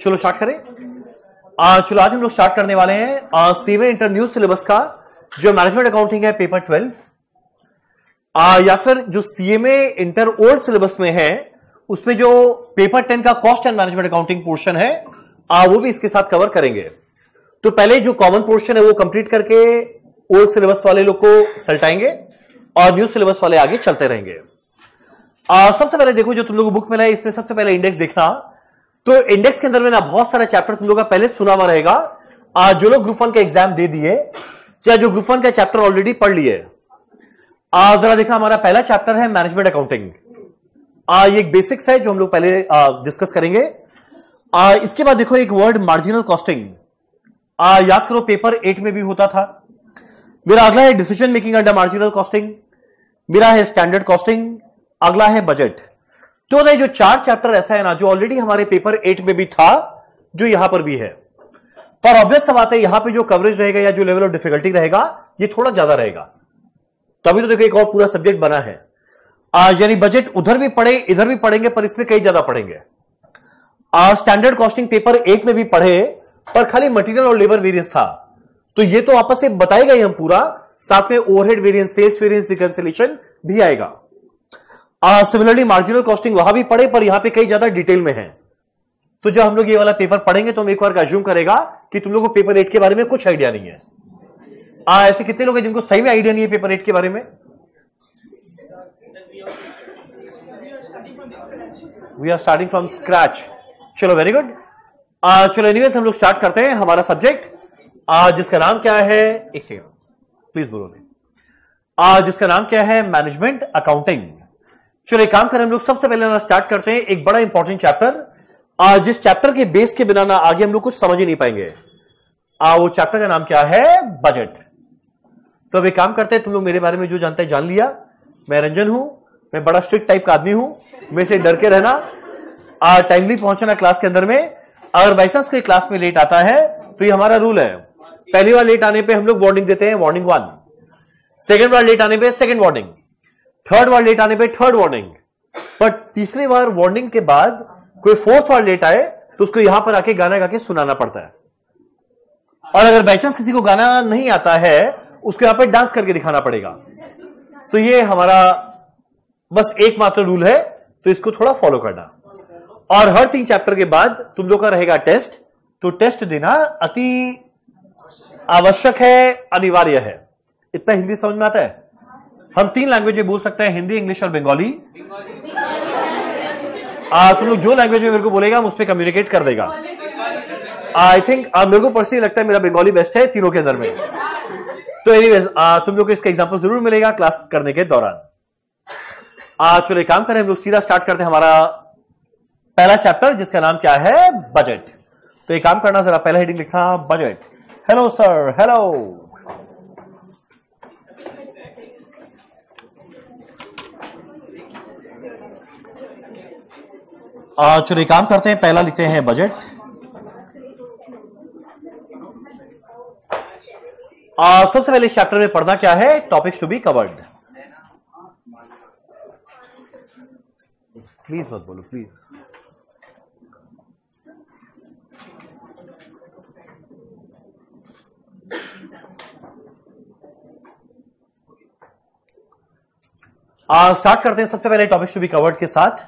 चलो स्टार्ट करें। चलो आज हम लोग स्टार्ट करने वाले हैं सीवे इंटर न्यू सिलेबस का जो मैनेजमेंट अकाउंटिंग है पेपर 12 या फिर जो सीएमए इंटर ओल्ड सिलेबस में है उसमें जो पेपर 10 का cost and management accounting portion है वो भी इसके साथ कवर करेंगे। तो पहले जो कॉमन पोर्शन है वो कंप्लीट करके ओल्ड सिलेबस वाले लोग को सल्टाएंगे और न्यू सिलेबस वाले आगे चलते रहेंगे। सबसे पहले देखो जो तुम लोग बुक मिला है इसमें सबसे पहले इंडेक्स देखना। तो इंडेक्स के अंदर में ना बहुत सारा चैप्टर तुम लोग का पहले सुना हुआ रहेगा। जो लोग ग्रुप 1 का एग्जाम दे दिए या जो ग्रुप 1 का चैप्टर ऑलरेडी पढ़ लिए। जरा देखना हमारा पहला चैप्टर है मैनेजमेंट अकाउंटिंग। ये एक बेसिक्स है जो हम लोग पहले डिस्कस करेंगे। इसके बाद देखो एक वर्ड मार्जिनल कॉस्टिंग, याद करो पेपर 8 में भी होता था। मेरा अगला है decision making under marginal costing, मेरा है स्टैंडर्ड कॉस्टिंग, अगला है बजट। तो नहीं जो 4 चैप्टर ऐसा है ना जो ऑलरेडी हमारे पेपर 8 में भी था जो यहां पर भी है, पर ऑब्वियस बात है यहां पे जो कवरेज रहेगा या जो लेवल ऑफ डिफिकल्टी रहेगा ये थोड़ा ज्यादा रहेगा। तभी तो देखो एक और पूरा सब्जेक्ट बना है। यानी बजट उधर भी पढ़े इधर भी पढ़ेंगे पर इसमें कई ज्यादा पढ़ेंगे। स्टैंडर्ड कॉस्टिंग पेपर 8 में भी पढ़े पर खाली मटेरियल और लेबर वेरियंस था, तो ये तो आपस में बताएगा ही हम पूरा, साथ में overhead variance, sales variance, reconciliation भी आएगा। सिमिलरली मार्जिनल कॉस्टिंग वहां भी पढ़े पर यहां पे कई ज्यादा डिटेल में है। तो जब हम लोग ये वाला पेपर पढ़ेंगे तो हम एक बार अज्यूम करेगा कि तुम लोगों को पेपर 8 के बारे में कुछ आइडिया नहीं है। ऐसे कितने लोग हैं जिनको सही में आइडिया नहीं है पेपर 8 के बारे में? We are starting from scratch. चलो वेरी गुड। चलो एनीवेज हम लोग स्टार्ट करते हैं हमारा सब्जेक्ट जिसका नाम क्या है, एक सेकंड प्लीज बोलो जिसका नाम क्या है मैनेजमेंट अकाउंटिंग। चलो एक काम करें हम लोग सबसे पहले ना स्टार्ट करते हैं एक बड़ा इंपॉर्टेंट चैप्टर जिस चैप्टर के बेस के बिना ना आगे हम लोग कुछ समझ ही नहीं पाएंगे। वो चैप्टर का नाम क्या है बजट। तो अब एक काम करते हैं, तुम लोग मेरे बारे में जो जानते हैं जान लिया, मैं रंजन हूं, मैं बड़ा स्ट्रिक्ट टाइप का आदमी हूं, मेरे से डर के रहना, टाइमली पहुंचना क्लास के अंदर में। अगर बाई चांस कोई क्लास में लेट आता है तो ये हमारा रूल है, पहली बार लेट आने पे हम लोग वार्निंग देते हैं वार्निंग 1, सेकंड बार लेट आने पे सेकंड वार्निंग, थर्ड बार लेट आने पे थर्ड वार्निंग, पर तीसरी बार वार्निंग के बाद कोई फोर्थ बार लेट आए तो उसको यहां पर आके गाना गा के सुनाना पड़ता है। और अगर बाई चांस किसी को गाना नहीं आता है उसको यहां पर डांस करके दिखाना पड़ेगा। सो ये हमारा बस एकमात्र रूल है, तो इसको थोड़ा फॉलो करना। और हर 3 चैप्टर के बाद तुम लोग का रहेगा टेस्ट, तो टेस्ट देना अति आवश्यक है, अनिवार्य है। इतना हिंदी समझ में आता है? हम 3 लैंग्वेज में बोल सकते हैं, हिंदी, इंग्लिश और बंगाली। तुम लोग जो लैंग्वेज में मेरे को बोलेगा हम उस पर कम्युनिकेट कर देगा। आई थिंक मेरे को पर्सनली लगता है मेरा बंगाली बेस्ट है तीनों के अंदर में। तो एनीवेज तुम लोग को इसका एग्जाम्पल जरूर मिलेगा क्लास करने के दौरान। चलो एक काम करें हम लोग सीधा स्टार्ट करते हैं हमारा पहला चैप्टर जिसका नाम क्या है बजट। तो एक काम करना जरा पहला हेडिंग लिखना बजट। Hello sir, hello. चलो एक काम करते हैं पहला लिखते हैं बजट। सबसे पहले इस चैप्टर में पढ़ना क्या है, topics to be covered. Please मत बोलो प्लीज। स्टार्ट करते हैं सबसे पहले टॉपिक्स टू बी कवर्ड के साथ।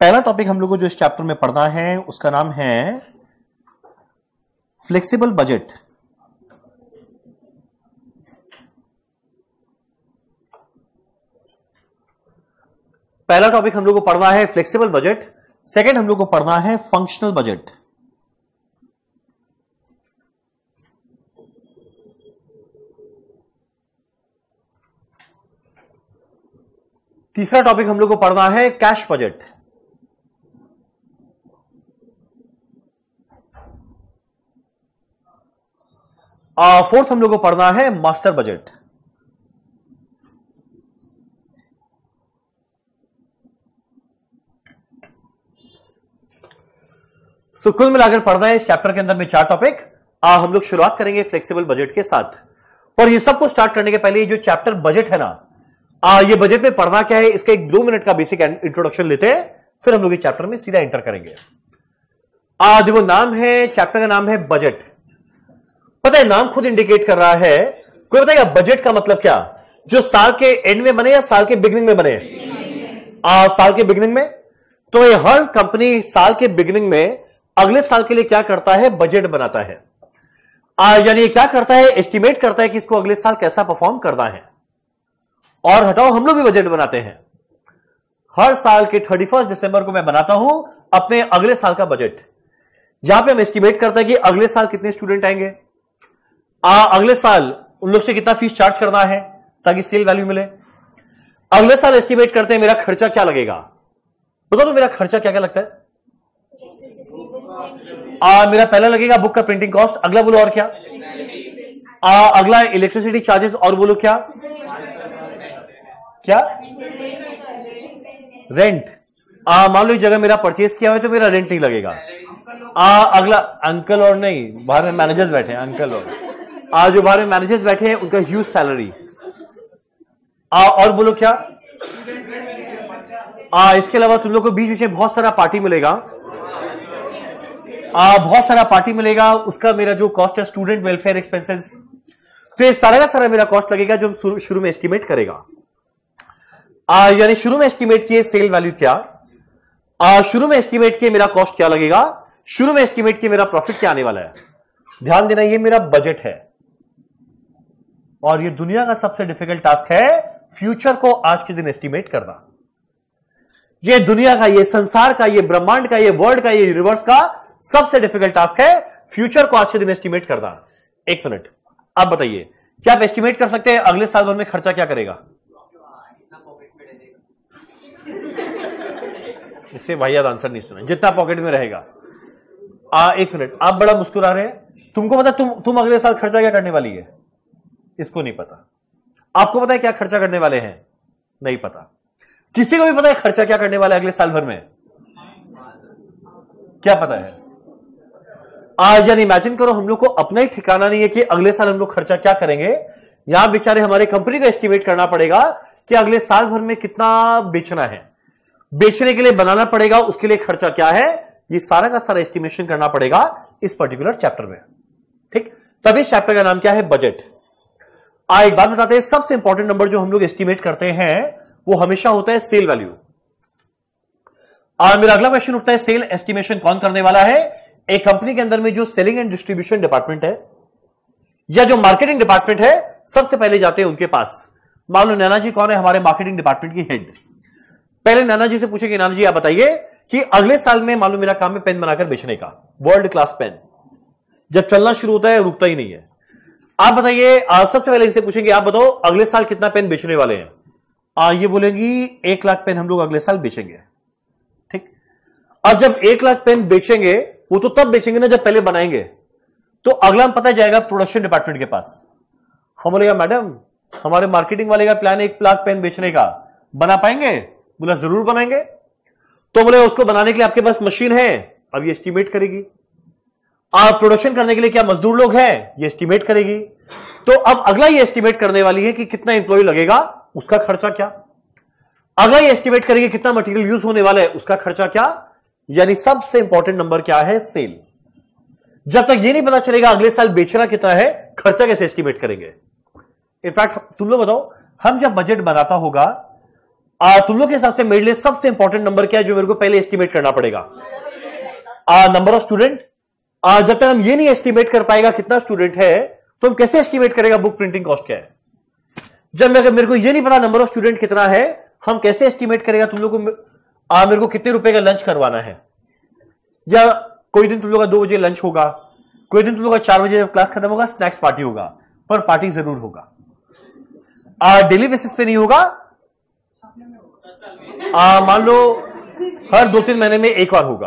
पहला टॉपिक हम लोगों को जो इस चैप्टर में पढ़ना है उसका नाम है फ्लेक्सिबल बजट। पहला टॉपिक हम लोगों को पढ़ना है फ्लेक्सिबल बजट। सेकंड हम लोगों को पढ़ना है फंक्शनल बजट। तीसरा टॉपिक हम लोग को पढ़ना है कैश बजट। फोर्थ हम लोग को पढ़ना है मास्टर बजट। तो कुल मिलाकर पढ़ना है इस चैप्टर के अंदर में 4 टॉपिक। हम लोग शुरुआत करेंगे फ्लेक्सिबल बजट के साथ। और ये सबको स्टार्ट करने के पहले ये जो चैप्टर बजट है ना ये बजट में पढ़ना क्या है इसका एक 2 मिनट का बेसिक इंट्रोडक्शन लेते हैं, फिर हम लोग इस चैप्टर में सीधा एंटर करेंगे। आज वो नाम है, चैप्टर का नाम है बजट। पता है नाम खुद इंडिकेट कर रहा है, कोई बताएगा बजट का मतलब क्या? जो साल के एंड में बने या साल के बिगिनिंग में बने? साल के बिगिनिंग में। तो ये हर कंपनी साल के बिगिनिंग में अगले साल के लिए क्या करता है? बजट बनाता है। यानी क्या करता है? एस्टिमेट करता है कि इसको अगले साल कैसा परफॉर्म करना है। और हटाओ हम लोग भी बजट बनाते हैं, हर साल के 31 दिसंबर को मैं बनाता हूं अपने अगले साल का बजट, जहां पे हम एस्टिमेट करते हैं कि अगले साल कितने स्टूडेंट आएंगे, अगले साल उन लोग से कितना फीस चार्ज करना है ताकि सेल वैल्यू मिले। अगले साल एस्टिमेट करते हैं मेरा खर्चा क्या लगेगा। बताओ तो मेरा खर्चा क्या क्या लगता है? मेरा पहला लगेगा बुक का प्रिंटिंग कॉस्ट, अगला बोलो और क्या? अगला इलेक्ट्रिसिटी चार्जेस, और बोलो क्या? क्या रेंट। मान लो इस जगह मेरा परचेस किया हुआ है तो मेरा रेंट नहीं लगेगा। अगला अंकल और नहीं, बाहर में मैनेजर्स बैठे हैं, अंकल और जो बाहर में मैनेजर्स बैठे हैं उनका ह्यूज सैलरी, और बोलो क्या? इसके अलावा तुम लोग को बीच बीच में बहुत सारा पार्टी मिलेगा, बहुत सारा पार्टी मिलेगा, उसका मेरा जो कॉस्ट है स्टूडेंट वेलफेयर एक्सपेंसेस। तो ये सारा का सारा मेरा कॉस्ट लगेगा जो हम शुरू में एस्टिमेट करेगा। यानी शुरू में एस्टिमेट किए सेल वैल्यू क्या, शुरू में एस्टिमेट किए मेरा कॉस्ट क्या लगेगा, शुरू में एस्टिमेट किए मेरा प्रॉफिट क्या आने वाला है। ध्यान देना ये मेरा बजट है और ये दुनिया का सबसे डिफिकल्ट टास्क है फ्यूचर को आज के दिन एस्टिमेट करना। ये दुनिया का, ये संसार का, ये ब्रह्मांड का, ये वर्ल्ड का, ये यूनिवर्स का सबसे डिफिकल्ट टास्क है फ्यूचर को आज के दिन एस्टिमेट करना। एक मिनट, आप बताइए क्या आप एस्टिमेट कर सकते हैं अगले साल भर में खर्चा क्या करेगा? इससे भाई याद आंसर नहीं सुना, जितना पॉकेट में रहेगा। एक मिनट, आप बड़ा मुस्कुरा रहे हैं, तुमको पता तुम अगले साल खर्चा क्या करने वाली है? इसको नहीं पता। आपको पता है क्या खर्चा करने वाले हैं? नहीं पता। किसी को भी पता है खर्चा क्या करने वाला है अगले साल भर में? क्या पता है? यानी इमेजिन करो हम लोग को अपना ही ठिकाना नहीं है कि अगले साल हम लोग खर्चा क्या करेंगे। यहां बेचारे हमारे कंपनी को एस्टिमेट करना पड़ेगा कि अगले साल भर में कितना बेचना है, बेचने के लिए बनाना पड़ेगा, उसके लिए खर्चा क्या है, ये सारा का सारा एस्टिमेशन करना पड़ेगा इस पर्टिकुलर चैप्टर में। ठीक, तब इस चैप्टर का नाम क्या है? बजट। एक बात बताते हैं, सबसे इंपॉर्टेंट नंबर जो हम लोग एस्टिमेट करते हैं वो हमेशा होता है सेल वैल्यू। और मेरा अगला क्वेश्चन उठता है सेल एस्टिमेशन कौन करने वाला है? एक कंपनी के अंदर में जो सेलिंग एंड डिस्ट्रीब्यूशन डिपार्टमेंट है या जो मार्केटिंग डिपार्टमेंट है, सबसे पहले जाते हैं उनके पास। मान लो नैना जी कौन है? हमारे मार्केटिंग डिपार्टमेंट की हेड। पहले नैना जी से पूछे कि नैना जी आप बताइए कि अगले साल में मान लो मेरा काम है पेन बनाकर बेचने का, वर्ल्ड क्लास पेन, जब चलना शुरू होता है रुकता ही नहीं है। आप बताइए, सबसे पहले इनसे पूछेंगे आप बताओ अगले साल कितना पेन बेचने वाले हैं? ये बोलेंगी 1 लाख पेन हम लोग अगले साल बेचेंगे। ठीक, और जब 1 लाख पेन बेचेंगे वो तो तब बेचेंगे ना जब पहले बनाएंगे, तो अगला हम पता जाएगा प्रोडक्शन डिपार्टमेंट के पास। हम बोलेगा मैडम हमारे मार्केटिंग वाले का प्लान 1 लाख पेन बेचने का, बना पाएंगे? बोला जरूर बनाएंगे। तो बोले उसको बनाने के लिए आपके पास मशीन है? अब ये एस्टिमेट करेगी। आप प्रोडक्शन करने के लिए क्या मजदूर लोग हैं? ये एस्टिमेट करेगी। तो अब अगला ये एस्टिमेट करने वाली है कि कितना एम्प्लॉय लगेगा, उसका खर्चा क्या। अगला ये एस्टिमेट करेगी कितना मटेरियल यूज होने वाला है, उसका खर्चा क्या। यानी सबसे इंपॉर्टेंट नंबर क्या है? सेल। जब तक ये नहीं पता चलेगा अगले साल बेचना कितना है, खर्चा कैसे एस्टिमेट करेंगे। इनफैक्ट तुम लोग बताओ हम जब बजट बनाता होगा तुम लोग के हिसाब से मेरे लिए सबसे इंपॉर्टेंट नंबर क्या है जो मेरे को पहले एस्टिमेट करना पड़ेगा? Number of student. जब तक हम ये नहीं एस्टिमेट कर पाएगा कितना स्टूडेंट है, तो हम कैसे एस्टिमेट करेगा बुक प्रिंटिंग कॉस्ट क्या है? जब मेरे को ये नहीं पता नंबर ऑफ स्टूडेंट कितना है, हम कैसे एस्टिमेट करेगा तुम लोग को मेरे को कितने रुपए का लंच करवाना है? या कोई दिन तुम लोग का 2 बजे लंच होगा, कोई दिन तुम लोग का 4 बजे जब क्लास खत्म होगा स्नैक्स पार्टी होगा, पर पार्टी जरूर होगा। डेली बेसिस पे नहीं होगा, मान लो हर 2-3 महीने में एक बार होगा।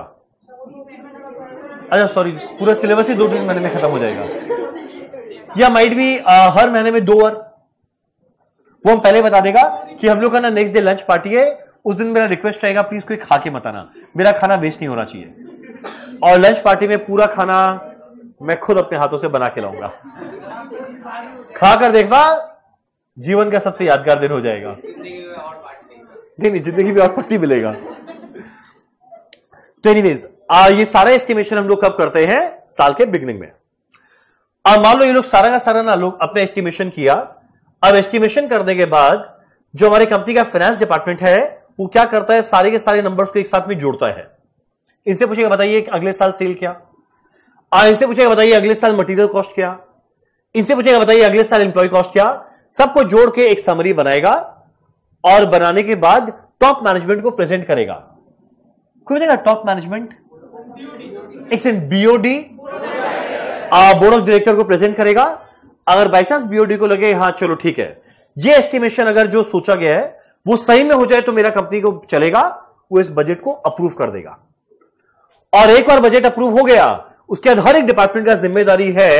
अच्छा सॉरी, पूरा सिलेबस ही 2-3 महीने में खत्म हो जाएगा। या माइट भी हर महीने में 2 बार। वो हम पहले बता देगा कि हम लोग का ना नेक्स्ट डे लंच पार्टी है, उस दिन मेरा रिक्वेस्ट रहेगा प्लीज कोई खा के मत आना, मेरा खाना वेस्ट नहीं होना चाहिए, और लंच पार्टी में पूरा खाना मैं खुद अपने हाथों से बना के लाऊंगा। खा कर देखना जीवन का सबसे यादगार दिन हो जाएगा। नहीं जिंदगी में और पार्टी मिलेगा। तो एनीवेज ये सारा एस्टिमेशन हम लोग कब करते हैं, साल के बिगनिंग में। और मान लो ये लोग सारा का सारा ना लोग अपने एस्टिमेशन किया। अब एस्टिमेशन करने के बाद जो हमारी कंपनी का फाइनेंस डिपार्टमेंट है वो क्या करता है, सारे के सारे नंबर्स को एक साथ में जोड़ता है। इनसे पूछेगा बताइए अगले साल सेल क्या, और इनसे पूछेगा बताइए अगले साल मटेरियल कॉस्ट क्या, इनसे पूछेगा बताइए अगले साल एम्प्लॉय कॉस्ट क्या, सबको जोड़ के एक समरी बनाएगा और बनाने के बाद टॉप मैनेजमेंट को प्रेजेंट करेगा। कोई बताएगा टॉप मैनेजमेंट एक बीओडी बोर्ड ऑफ डायरेक्टर को प्रेजेंट करेगा। अगर बाई चांस बीओडी को लगे हाँ चलो ठीक है ये एस्टिमेशन अगर जो सोचा गया है वो सही में हो जाए तो मेरा कंपनी को चलेगा, वो इस बजट को अप्रूव कर देगा। और एक बार बजट अप्रूव हो गया उसके बाद हर एक डिपार्टमेंट का जिम्मेदारी है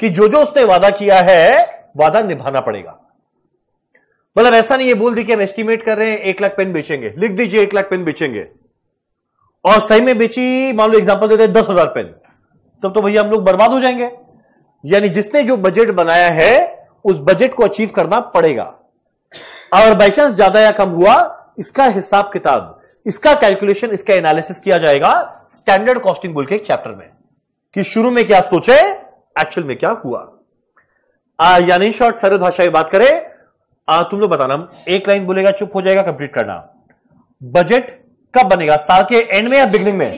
कि जो जो उसने वादा किया है वादा निभाना पड़ेगा। मतलब ऐसा नहीं है बोल दी कि हम एस्टिमेट कर रहे हैं 1 लाख पेन बेचेंगे, लिख दीजिए 1 लाख पेन बेचेंगे, और सही में बेची मान लो एग्जाम्पल देते हैं 10,000 पेन, तब तो भैया हम लोग बर्बाद हो जाएंगे। यानी जिसने जो बजट बनाया है उस बजट को अचीव करना पड़ेगा। और बाई चांस ज्यादा या कम हुआ इसका हिसाब किताब, इसका कैलकुलेशन, इसका एनालिसिस किया जाएगा स्टैंडर्ड कॉस्टिंग बोल के एक चैप्टर में, कि शुरू में क्या सोचे एक्चुअल में क्या हुआ। यानी शॉर्ट सरल भाषा में बात करें, तुम लोग बताना, एक लाइन बोलेगा चुप हो जाएगा, कंप्लीट करना। बजट कब बनेगा, साल के एंड में या बिगनिंग में?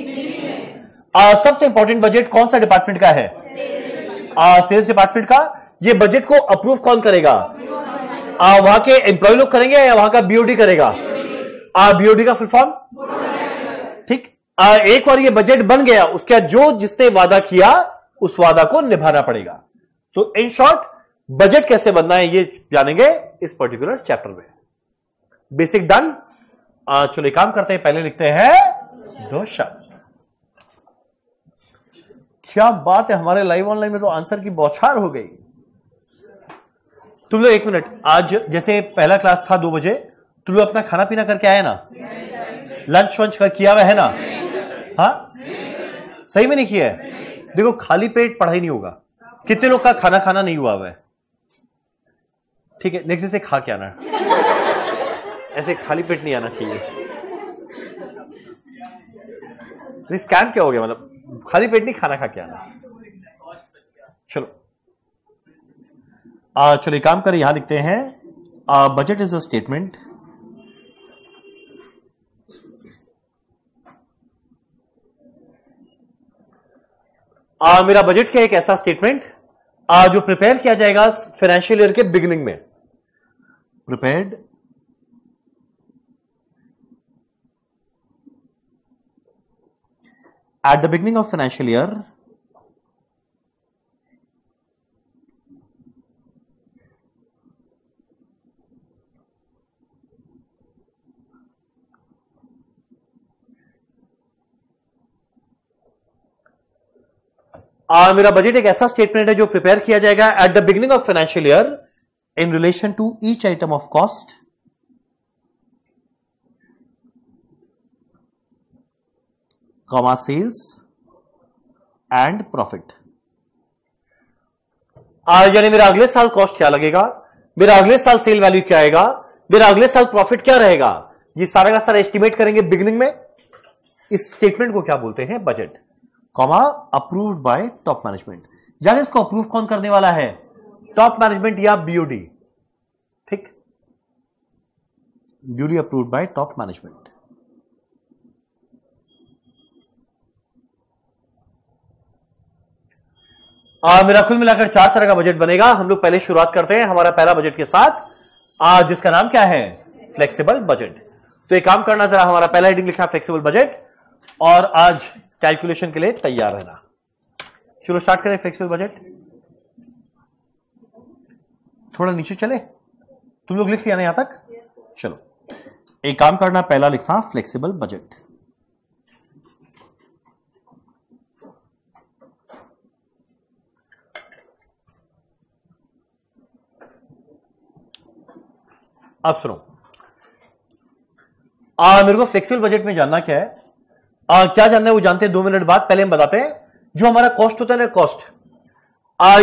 सबसे इंपॉर्टेंट बजट कौन सा डिपार्टमेंट का है? सेल्स डिपार्टमेंट का। ये बजट को अप्रूव कौन करेगा, वहां के एम्प्लॉय लोग करेंगे या वहां का बीओडी करेगा? बीओडी का फुल फॉर्म, ठीक। एक बार ये बजट बन गया उसके बाद जो जिसने वादा किया उस वादा को निभाना पड़ेगा। तो इन शॉर्ट बजट कैसे बनना है ये जानेंगे इस पर्टिकुलर चैप्टर में। Basic done. चलो काम करते हैं, पहले लिखते हैं दो शब्द। क्या बात है, हमारे लाइव ऑनलाइन में तो आंसर की बौछार हो गई। तुम लोग एक मिनट, आज जैसे पहला क्लास था 2 बजे, तुम लोग अपना खाना पीना करके आए ना, लंच वंच कर किया हुआ है ना? हाँ, सही में नहीं किया है। देखो खाली पेट पढ़ाई नहीं होगा। कितने लोग का खाना खाना नहीं हुआ हुआ है? ठीक है, नेक्स्ट से खा के आना, ऐसे खाली पेट नहीं आना चाहिए। स्कैम क्या हो गया, मतलब खाली पेट नहीं, खाना खा के आना। चलो चलो काम करें, यहां लिखते हैं बजट इज अ स्टेटमेंट। मेरा बजट का एक ऐसा स्टेटमेंट जो प्रिपेयर किया जाएगा फाइनेंशियल ईयर के बिगिनिंग में। Prepared at the beginning of financial year मेरा बजट एक ऐसा स्टेटमेंट है जो प्रिपेयर किया जाएगा at the beginning of financial year in relation to each item of cost comma sales and profit. यानी मेरा अगले साल कॉस्ट क्या लगेगा, मेरा अगले साल सेल वैल्यू क्या आएगा, मेरा अगले साल प्रॉफिट क्या रहेगा, ये सारा का सारा एस्टिमेट करेंगे बिगिनिंग में। इस स्टेटमेंट को क्या बोलते हैं, budget comma approved by top management. यानी इसको अप्रूव कौन करने वाला है, टॉप मैनेजमेंट या बीओडी, ठीक। BOD approved by top management. मेरा कुल मिलाकर 4 तरह का बजट बनेगा। हम लोग पहले शुरुआत करते हैं हमारा पहला बजट के साथ, जिसका नाम क्या है, फ्लेक्सिबल बजट। तो एक काम करना जरा, हमारा पहला हेडिंग लिखना फ्लेक्सिबल बजट, और आज कैलकुलेशन के लिए तैयार रहना। चलो स्टार्ट करें फ्लेक्सिबल बजट। थोड़ा नीचे चले, तुम लोग लिख लिया ना यहां तक? चलो एक काम करना, पहला लिखना फ्लेक्सिबल बजट। अब सुनो, मेरे को फ्लेक्सिबल बजट में जानना क्या है, क्या जानना है वो जानते हैं 2 मिनट बाद। पहले हम बताते हैं जो हमारा कॉस्ट होता है ना, कॉस्ट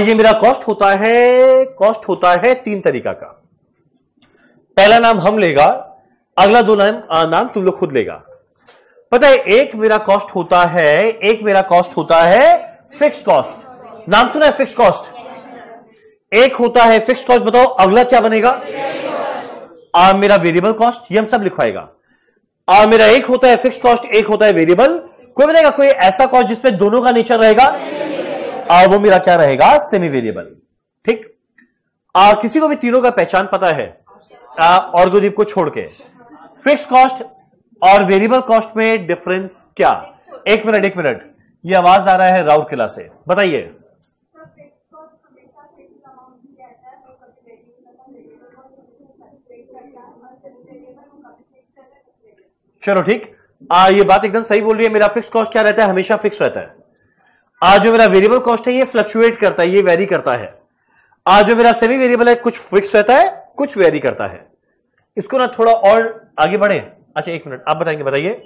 ये मेरा कॉस्ट होता है, कॉस्ट होता है 3 तरीका का। पहला नाम हम लेगा, अगला 2 नाम तुम लोग खुद लेगा। पता है एक मेरा कॉस्ट होता है, एक मेरा कॉस्ट होता है फिक्स्ड कॉस्ट। नाम सुना है फिक्स्ड कॉस्ट? एक होता है फिक्स्ड कॉस्ट। बताओ अगला क्या बनेगा? मेरा वेरिएबल कॉस्ट। ये हम सब लिखवाएगा। मेरा एक होता है फिक्स्ड कॉस्ट, एक होता है वेरिएबल। कोई बताएगा कोई ऐसा कॉस्ट जिसमें दोनों का नेचर रहेगा? वो मेरा क्या रहेगा? Semi variable. ठीक। किसी को भी तीनों का पहचान पता है? और गुरदीप को छोड़ के फिक्स्ड कॉस्ट और वेरिएबल कॉस्ट में डिफरेंस क्या? एक मिनट, ये आवाज आ रहा है राउरकेला से, बताइए। चलो ठीक, ये बात एकदम सही बोल रही है। मेरा फिक्स्ड कॉस्ट क्या रहता है? हमेशा फिक्स रहता है। आज जो मेरा वेरिएबल कॉस्ट है ये फ्लक्चुएट करता है, ये वेरी करता है। आज जो मेरा सेमी वेरिएबल है कुछ फिक्स रहता है, कुछ वेरी करता है। इसको ना थोड़ा और आगे बढ़े। अच्छा एक मिनट, आप बताएंगे, बताइए।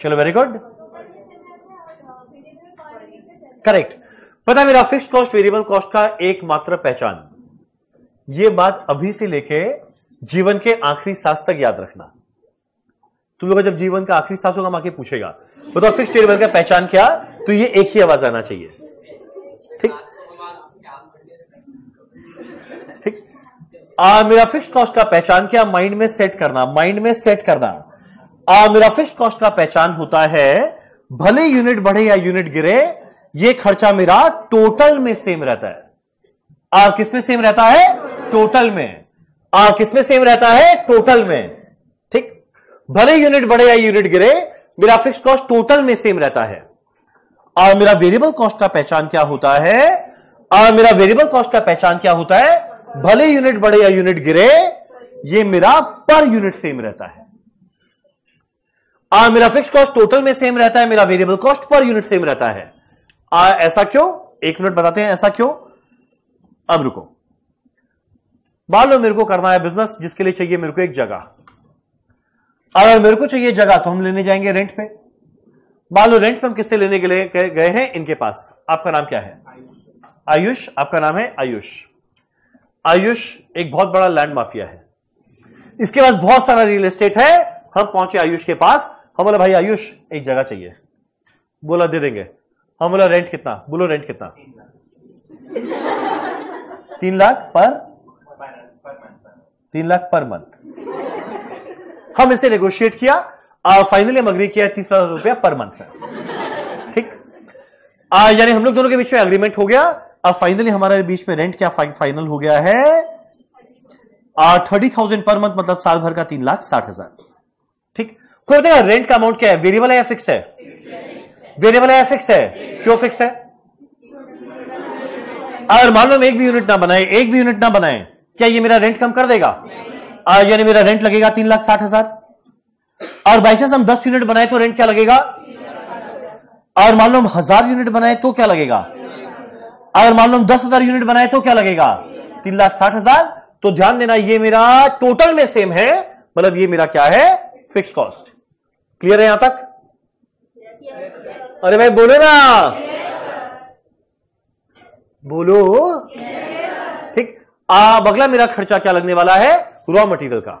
चलो वेरी गुड, करेक्ट। पता है मेरा फिक्स्ड कॉस्ट वेरिएबल कॉस्ट का एकमात्र पहचान, ये बात अभी से लेके जीवन के आखिरी सांस तक याद रखना। तुम लोग जब जीवन का आखिरी सांस होगा, मां पूछेगा बताओ फिक्स्ड वेरिएबल का पहचान क्या, तो ये एक ही आवाज आना चाहिए। ठीक ठीक। मेरा फिक्स्ड कॉस्ट का पहचान क्या? माइंड में सेट करना, माइंड में सेट करना। मेरा फिक्स्ड कॉस्ट का पहचान होता है भले यूनिट बढ़े या यूनिट गिरे, ये खर्चा मेरा टोटल में सेम रहता है। किसमें सेम रहता है? टोटल में। किसमें सेम रहता है? टोटल में। ठीक। भले यूनिट बढ़े या यूनिट गिरे, मेरा फिक्स्ड कॉस्ट टोटल में सेम रहता है। मेरा वेरिएबल कॉस्ट का पहचान क्या होता है? मेरा वेरिएबल कॉस्ट का पहचान क्या होता है? भले यूनिट बढ़े या यूनिट गिरे, ये मेरा पर यूनिट सेम रहता है। मेरा फिक्स्ड कॉस्ट टोटल में सेम रहता है, मेरा variable cost per unit same रहता है। ऐसा क्यों? एक मिनट बताते हैं ऐसा क्यों। अब रुको, मान लो मेरे को करना है बिजनेस, जिसके लिए चाहिए मेरे को एक जगह। अगर मेरे को चाहिए जगह तो हम लेने जाएंगे रेंट पे। मान लो रेंट पे हम किससे लेने के लिए गए हैं? इनके पास। आपका नाम क्या है? आयुष। आपका नाम है आयुष। आयुष एक बहुत बड़ा लैंड माफिया है, इसके पास बहुत सारा रियल एस्टेट है। हम पहुंचे आयुष के पास, हम बोला भाई आयुष एक जगह चाहिए। बोला दे देंगे। हम बोला रेंट कितना? बोलो रेंट कितना? 3 लाख पर 3 लाख पर मंथ। हम इसे नेगोशिएट किया और फाइनली हम अग्री किया 30,000 रुपया पर मंथ है। ठीक। यानी हम लोग दोनों के बीच में एग्रीमेंट हो गया। अब फाइनली हमारे बीच में रेंट क्या फाइनल हो गया है? 30,000 पर मंथ, मतलब साल भर का 3,60,000। ठीक। कोई बताएगा रेंट का अमाउंट क्या है? वेरिएबल है या फिक्स है? वेरिएबल है या फिक्स है? क्यों फिक्स है? अगर मान लो एक भी यूनिट ना बनाए, एक भी यूनिट ना बनाए, क्या ये मेरा रेंट कम कर देगा? यानी मेरा रेंट लगेगा 3,60,000। और बाई चांस हम 10 यूनिट बनाए तो रेंट क्या लगेगा? और मान लो हम 1000 यूनिट बनाए तो क्या लगेगा? अगर मान लो हम 10,000 यूनिट बनाए तो क्या लगेगा? 3,60,000। तो ध्यान देना ये मेरा टोटल में सेम है, मतलब ये मेरा क्या है? Fix cost. क्लियर है यहां तक? अरे भाई बोलो ना, बोलो। ठीक। अगला मेरा खर्चा क्या लगने वाला है? रॉ मटेरियल का।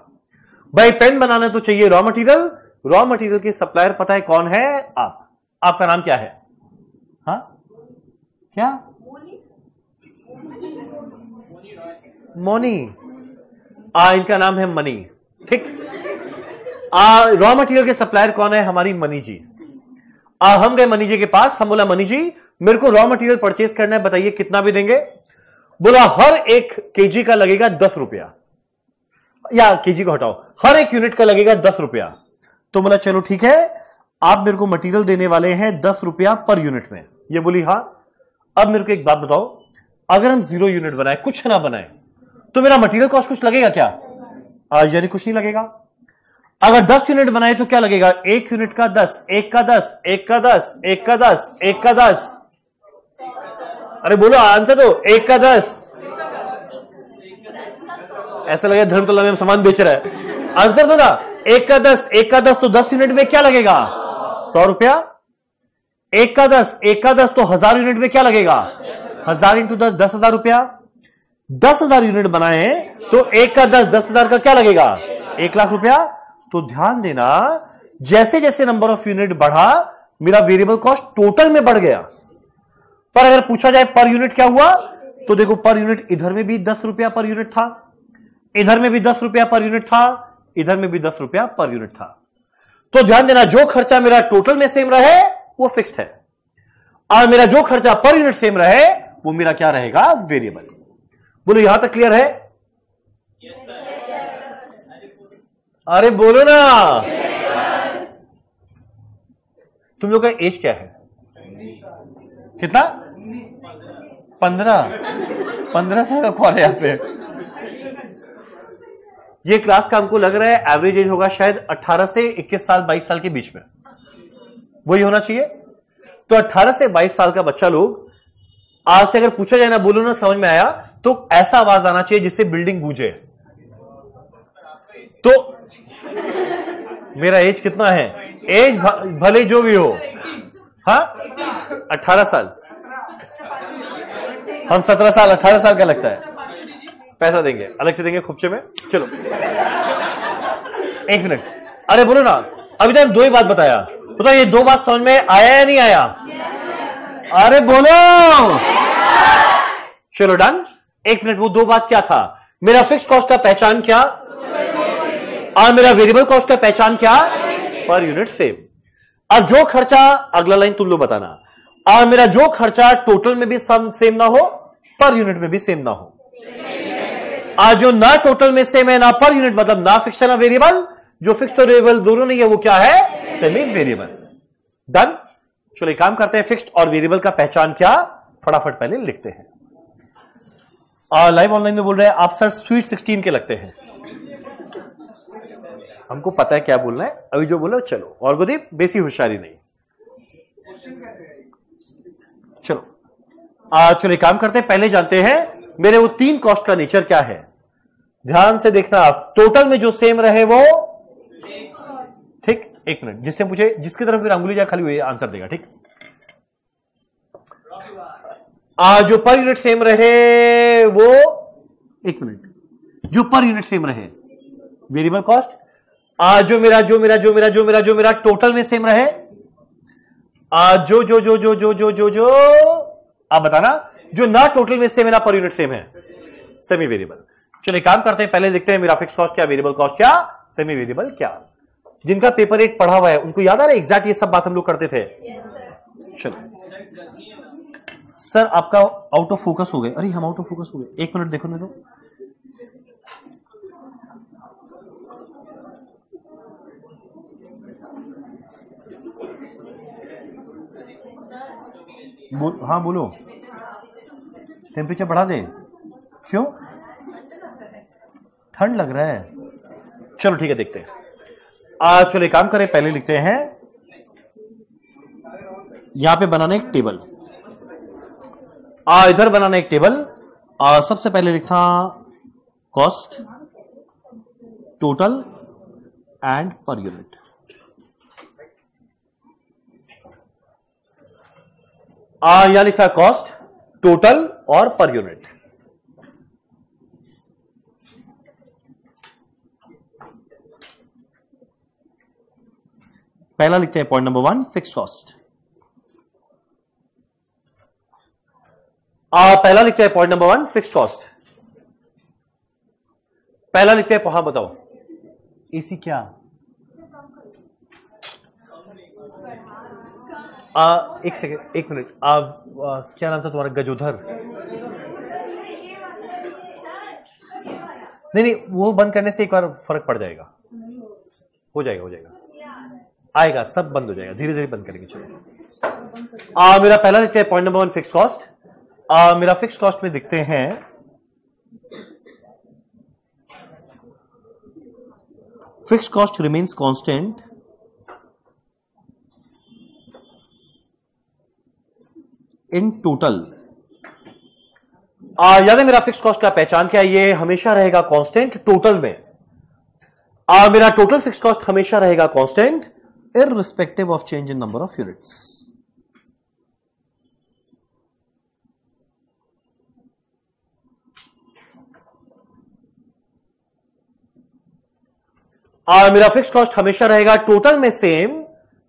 भाई पेन बनाना तो चाहिए रॉ मटेरियल। रॉ मटेरियल की सप्लायर पता है कौन है? आप। आपका नाम क्या है? हाँ क्या? मोनी। इनका नाम है मनी। ठीक। रॉ मटेरियल के सप्लायर कौन है? हमारी मनी जी। हम गए मनी जी के पास, हम बोला मनी जी मेरे को रॉ मटेरियल परचेज करना है, बताइए कितना भी देंगे? बोला हर एक केजी का लगेगा 10 रुपया, या केजी को हटाओ, हर एक यूनिट का लगेगा 10 रुपया। तो बोला चलो ठीक है, आप मेरे को मटेरियल देने वाले हैं 10 रुपया पर यूनिट में। ये बोली हाँ। अब मेरे को एक बात बताओ, अगर हम 0 यूनिट बनाए, कुछ ना बनाए, तो मेरा मटेरियल कॉस्ट कुछ लगेगा क्या? यानी कुछ नहीं लगेगा। अगर 10 यूनिट बनाए तो क्या लगेगा? 1 यूनिट का 10, 1 का 10, 1 का 10, 1 का 10, 1 का 10। अरे बोलो आंसर दो। 1 का 10। ऐसा लगेगा धर्मतला में हम सामान बेच रहा है। आंसर दो ना। 1 का 10, 1 का 10, तो 10 यूनिट में क्या लगेगा? 100 रुपया। 1 का 10, 1 का 10, तो 1000 यूनिट में क्या लगेगा? 1000 × 10, 10,000 रुपया। 10,000 यूनिट बनाए तो 1 का 10, 10,000 का क्या लगेगा? 1 लाख रुपया। तो ध्यान देना, जैसे जैसे नंबर ऑफ यूनिट बढ़ा मेरा वेरिएबल कॉस्ट टोटल में बढ़ गया। पर अगर पूछा जाए पर यूनिट क्या हुआ, तो देखो पर यूनिट इधर में भी 10 रुपया पर यूनिट था, इधर में भी 10 रुपया पर यूनिट था, इधर में भी 10 रुपया पर यूनिट था। तो ध्यान देना जो खर्चा मेरा टोटल में सेम रहे वो फिक्स्ड है, और मेरा जो खर्चा पर यूनिट सेम रहे वो मेरा क्या रहेगा, वेरिएबल। बोलो यहां तक क्लियर है? अरे बोलो ना। तुम लोग का एज क्या है? कितना? 15 साल का कौन है यहां पे? ये क्लास का हमको लग रहा है एवरेज एज होगा शायद 18 से 21 साल 22 साल के बीच में, वही होना चाहिए। तो 18 से 22 साल का बच्चा लोग आज से अगर पूछा जाए ना बोलो ना समझ में आया, तो ऐसा आवाज आना चाहिए जिससे बिल्डिंग गूंजे। तो मेरा एज कितना है, एज भले जो भी हो, हाँ 18 साल, हम 17 साल 18 साल का लगता है। पैसा देंगे, अलग से देंगे खुपचे में। चलो एक मिनट, अरे बोलो ना, अभी तक दो ही बात बताया, बताओ ये दो बात समझ में आया या नहीं आया? अरे बोलो। चलो डन। एक मिनट, वो दो बात क्या था? मेरा फिक्स कॉस्ट का पहचान क्या, और मेरा वेरिएबल कॉस्ट का पहचान क्या, पर यूनिट सेम। और जो खर्चा, अगला लाइन तुम लोग बताना, और मेरा जो खर्चा टोटल में भी सेम ना हो, पर यूनिट में भी सेम ना हो। आज जो ना टोटल में सेम है ना पर यूनिट, मतलब ना फिक्स्ड ना वेरिएबल, जो फिक्स्ड और वेरिएबल दोनों नहीं है वो क्या है, सेमी वेरिएबल। डन। चलो एक काम करते हैं, फिक्स्ड और वेरिएबल का पहचान क्या फटाफट पहले लिखते हैं। और लाइव ऑनलाइन में बोल रहे हैं आप सर स्वीट 16 के लगते हैं। हमको पता है क्या बोलना है, अभी जो बोलो। चलो और गुदीप बेसी होशियारी नहीं। चलो चलो एक काम करते हैं, पहले जानते हैं मेरे वो तीन कॉस्ट का नेचर क्या है। ध्यान से देखना, आप टोटल में जो सेम रहे वो ठीक। एक मिनट, जिससे पूछे जिसकी तरफ फिर अंगुली जा खाली हुई आंसर देगा, ठीक। जो पर यूनिट सेम रहे वो, एक मिनट, जो पर यूनिट सेम रहे वेरिएबल कॉस्ट, जो मेरा टोटल में सेम रहे, जो आप बताना जो ना टोटल में सेम है ना पर यूनिट सेम है, सेमी वेरिएबल। चलिए काम करते हैं, पहले देखते हैं मेरा फिक्स कॉस्ट क्या, वेरिएबल कॉस्ट क्या, सेमी वेरिएबल क्या। जिनका पेपर 8 पढ़ा हुआ है उनको याद आ रहा है एग्जैक्ट ये सब बात हम लोग करते थे। चलो सर आपका आउट ऑफ फोकस हो गए। अरे हम आउट ऑफ फोकस हो गए, एक मिनट देखो ना। हाँ बोलो, टेम्परेचर बढ़ा दे, क्यों ठंड लग रहा है? चलो ठीक है, देखते हैं। चलो एक काम करें, पहले लिखते हैं यहां पे बनाना एक टेबल, इधर बनाना एक टेबल। सबसे पहले लिखा cost total and per unit. यहां लिखा कॉस्ट टोटल और पर यूनिट। पहला लिखते हैं पॉइंट नंबर 1 फिक्स्ड कॉस्ट। पहला लिखते हैं पॉइंट नंबर 1 फिक्स्ड कॉस्ट। पहला लिखते हैं, हाँ बताओ एसी क्या, एक सेकेंड, एक मिनट, क्या नाम था तुम्हारा, गजोधर? नहीं, वो बंद करने से एक बार फर्क पड़ जाएगा, हो जाएगा, आएगा, सब बंद हो जाएगा, धीरे धीरे बंद करेंगे। चलो मेरा पहला लिखते हैं पॉइंट नंबर 1 फिक्स कॉस्ट। मेरा फिक्स कॉस्ट में दिखते हैं fix cost remains constant in total. याद है मेरा फिक्स कॉस्ट का पहचान क्या है, ये हमेशा रहेगा कांस्टेंट टोटल में। मेरा टोटल फिक्स कॉस्ट हमेशा रहेगा constant irrespective of change in number of units. और मेरा फिक्स कॉस्ट हमेशा रहेगा टोटल में same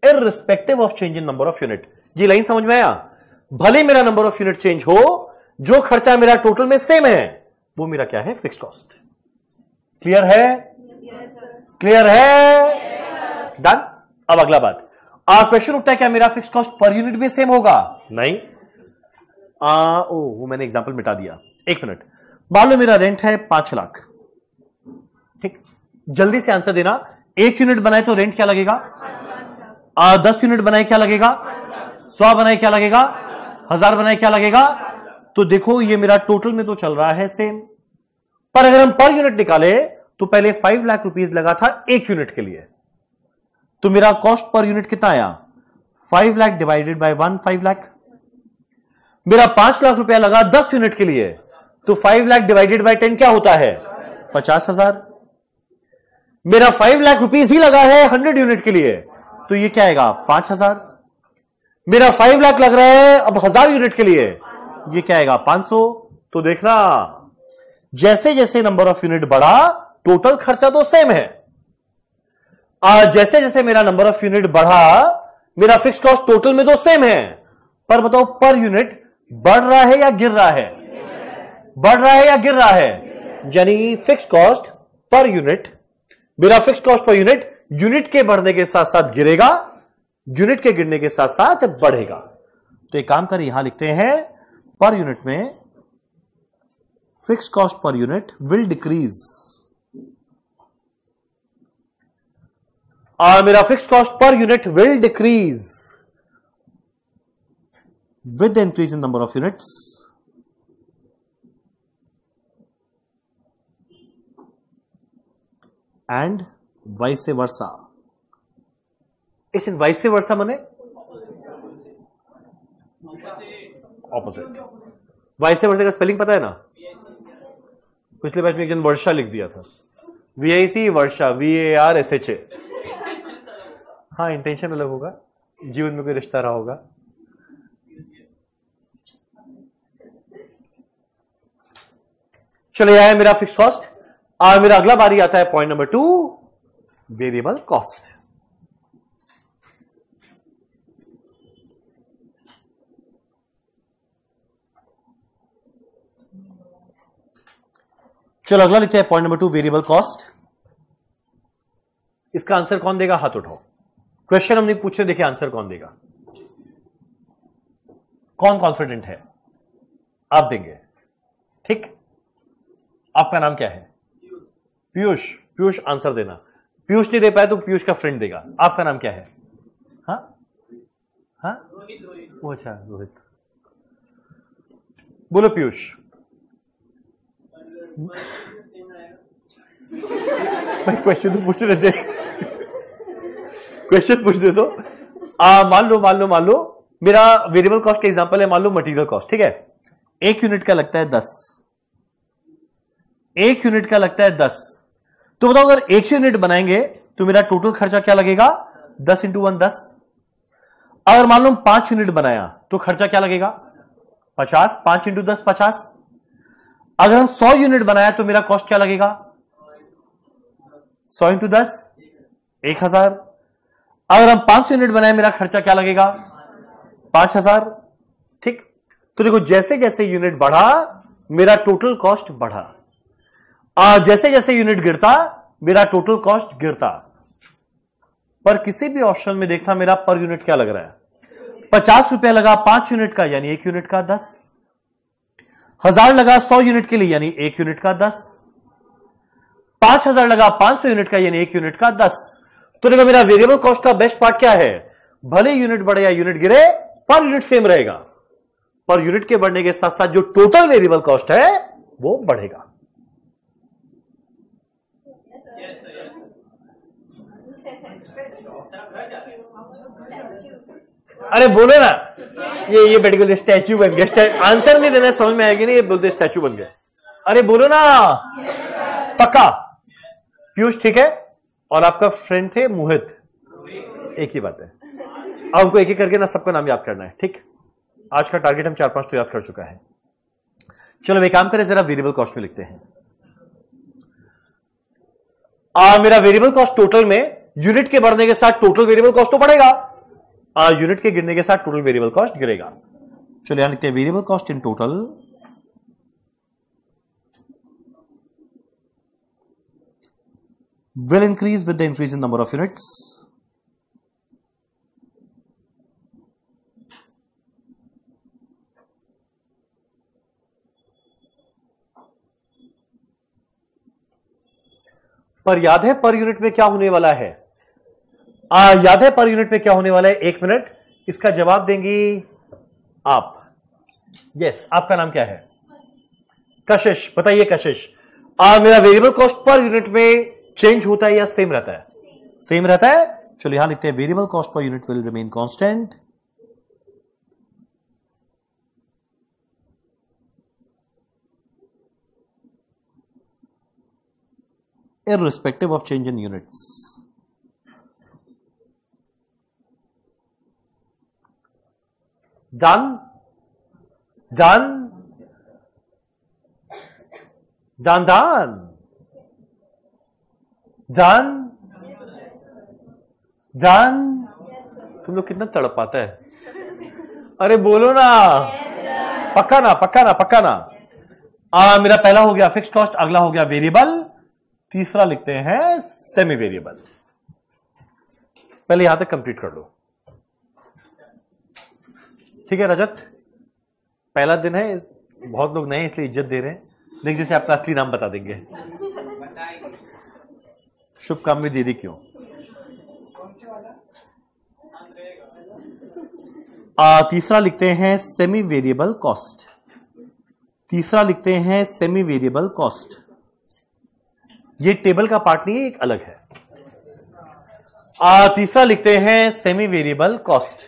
irrespective of change in number of unit. ये लाइन समझ में आया? भले मेरा नंबर ऑफ यूनिट चेंज हो, जो खर्चा मेरा टोटल में सेम है वो मेरा क्या है? Fix cost. क्लियर है? क्लियर है? डन। अब अगला बात, क्वेश्चन उठता है क्या मेरा फिक्स कॉस्ट पर यूनिट भी सेम होगा? नहीं। वो मैंने एग्जांपल मिटा दिया। एक मिनट, मान लो मेरा रेंट है 5 लाख, ठीक? जल्दी से आंसर देना। 1 यूनिट बनाए तो रेंट क्या लगेगा? 10 यूनिट बनाए क्या लगेगा? 100 बनाए क्या लगेगा? 1000 बनाए क्या लगेगा? तो देखो ये मेरा टोटल में तो चल रहा है सेम, पर अगर हम पर यूनिट निकाले तो पहले 5 लाख रुपीज लगा था 1 यूनिट के लिए, तो मेरा कॉस्ट पर यूनिट कितना आया? 5 लाख डिवाइडेड बाय 1, 5 लाख। मेरा 5 लाख रुपया लगा 10 यूनिट के लिए, तो 5 लाख डिवाइडेड बाय 10 क्या होता है? 50,000। मेरा 5 लाख रुपीज ही लगा है 100 यूनिट के लिए, तो ये क्या आएगा? 5,000। मेरा 5 लाख लग रहा है अब 1000 यूनिट के लिए, ये क्या आएगा? 500। तो देखना जैसे जैसे नंबर ऑफ यूनिट बढ़ा टोटल खर्चा तो सेम है, जैसे जैसे मेरा नंबर ऑफ यूनिट बढ़ा मेरा फिक्स कॉस्ट टोटल में तो सेम है, पर बताओ पर यूनिट बढ़ रहा है या गिर रहा है? बढ़ रहा है या गिर रहा है? यानी फिक्स कॉस्ट पर यूनिट, मेरा fix cost per unit unit के बढ़ने के साथ साथ गिरेगा, यूनिट के गिरने के साथ साथ बढ़ेगा। तो एक काम कर, यहां लिखते हैं पर यूनिट में fix cost per unit will decrease, और मेरा fix cost per unit will decrease with increase in number of units. And vice versa. इस वाइस वर्सा माने ऑपोजिट। वाइस वर्सा का स्पेलिंग पता है ना? पिछले बैच में एक जन वर्षा लिख दिया था, VIC वर्षा, VARSHA। हाँ, इंटेंशन अलग होगा, जीवन में कोई रिश्ता रहा होगा। चलो, यह है मेरा फिक्स कॉस्ट। और मेरा अगला बारी आता है पॉइंट नंबर 2, वेरिएबल कॉस्ट। चलो अगला लिखते हैं पॉइंट नंबर 2, वेरिएबल कॉस्ट। इसका आंसर कौन देगा? हाथ उठाओ। क्वेश्चन हमने पूछे, देखिए आंसर कौन देगा, कौन कॉन्फिडेंट है? आप देंगे, ठीक? आपका नाम क्या है? पीयूष। पीयूष आंसर देना। पीयूष नहीं दे पाए तो पीयूष का फ्रेंड देगा। आपका नाम क्या है? हाँ हाँ, वो अच्छा, रोहित। बोलो पीयूष। क्वेश्चन तो पूछ रहे थे, क्वेश्चन पूछ दे दो। मान लो मेरा वेरिएबल कॉस्ट का एग्जांपल है, मान लो मटेरियल कॉस्ट, ठीक है? 1 यूनिट का लगता है 10, 1 यूनिट का लगता है 10, तो बताओ अगर 100 यूनिट बनाएंगे तो मेरा टोटल खर्चा क्या लगेगा? 10 × 1, 10। अगर मान लो 5 यूनिट बनाया तो खर्चा क्या लगेगा? 50, 5 × 10, 50। अगर हम 100 यूनिट बनाया तो मेरा कॉस्ट क्या लगेगा? 100 × 10, 1000। अगर हम 500 यूनिट बनाए मेरा खर्चा क्या लगेगा? 5000, ठीक? तो देखो जैसे जैसे यूनिट बढ़ा मेरा टोटल कॉस्ट बढ़ा, और जैसे जैसे यूनिट गिरता मेरा टोटल कॉस्ट गिरता। पर किसी भी ऑप्शन में देखना मेरा पर यूनिट क्या लग रहा है? 50 रुपया लगा 5 यूनिट का, यानी 1 यूनिट का 10। 1000 लगा 100 यूनिट के लिए, यानी 1 यूनिट का 10। 5000 लगा 500 यूनिट का, यानी 1 यूनिट का 10। तो देखो मेरा वेरिएबल कॉस्ट का बेस्ट पार्ट क्या है? भले यूनिट बढ़े या यूनिट गिरे पर यूनिट सेम रहेगा, पर यूनिट के बढ़ने के साथ साथ जो टोटल वेरिएबल कॉस्ट है वो बढ़ेगा। अरे बोले ना, ये बैठ गए स्टैचू बन गए। आंसर नहीं देना, समझ में आएगी नहीं, ये बोलते स्टैचू बन गए। अरे बोलो ना, पक्का? पीयूष ठीक है, और आपका फ्रेंड थे मोहित, एक ही बात है। अब हमको एक एक करके ना सबका नाम याद करना है, ठीक? आज का टारगेट हम 4-5 तो याद कर चुका है। चलो एक काम करें, जरा वेरिएबल कॉस्ट में लिखते हैं। मेरा वेरिएबल कॉस्ट टोटल में यूनिट के बढ़ने के साथ टोटल वेरिएबल कॉस्ट तो बढ़ेगा, यूनिट के गिरने के साथ टोटल वेरिएबल कॉस्ट गिरेगा। चलिए लिखते हैं variable cost in total, will increase with the increase in number of units. पर याद है पर यूनिट में क्या होने वाला है, याद है पर यूनिट में क्या होने वाला है, एक मिनट इसका जवाब देंगी आप। यस, आपका नाम क्या है? कशिश, बताइए कशिश, मेरा वेरिएबल कॉस्ट पर यूनिट में चेंज होता है या सेम रहता है? सेम रहता है। चलो यहां लिखते हैं variable cost per unit will remain constant. Irrespective of change in units. Done? Done? Done, done. Done? Done? तुम लोग कितना तड़प पाता है, अरे बोलो ना, पक्का ना पक्का ना पक्का ना। मेरा पहला हो गया फिक्स्ड कॉस्ट, अगला हो गया वेरिएबल, तीसरा लिखते हैं सेमी वेरिएबल। पहले यहां तक कंप्लीट कर लो, ठीक है रजत? पहला दिन है, बहुत लोग नए इसलिए इज्जत दे रहे हैं, लेकिन जैसे आपका असली नाम बता देंगे। शुभ काम में दीदी क्यों? तीसरा लिखते हैं सेमी वेरिएबल कॉस्ट, तीसरा लिखते हैं सेमी वेरिएबल कॉस्ट। ये टेबल का पार्ट नहीं है, एक अलग है। तीसरा लिखते हैं सेमी वेरिएबल कॉस्ट,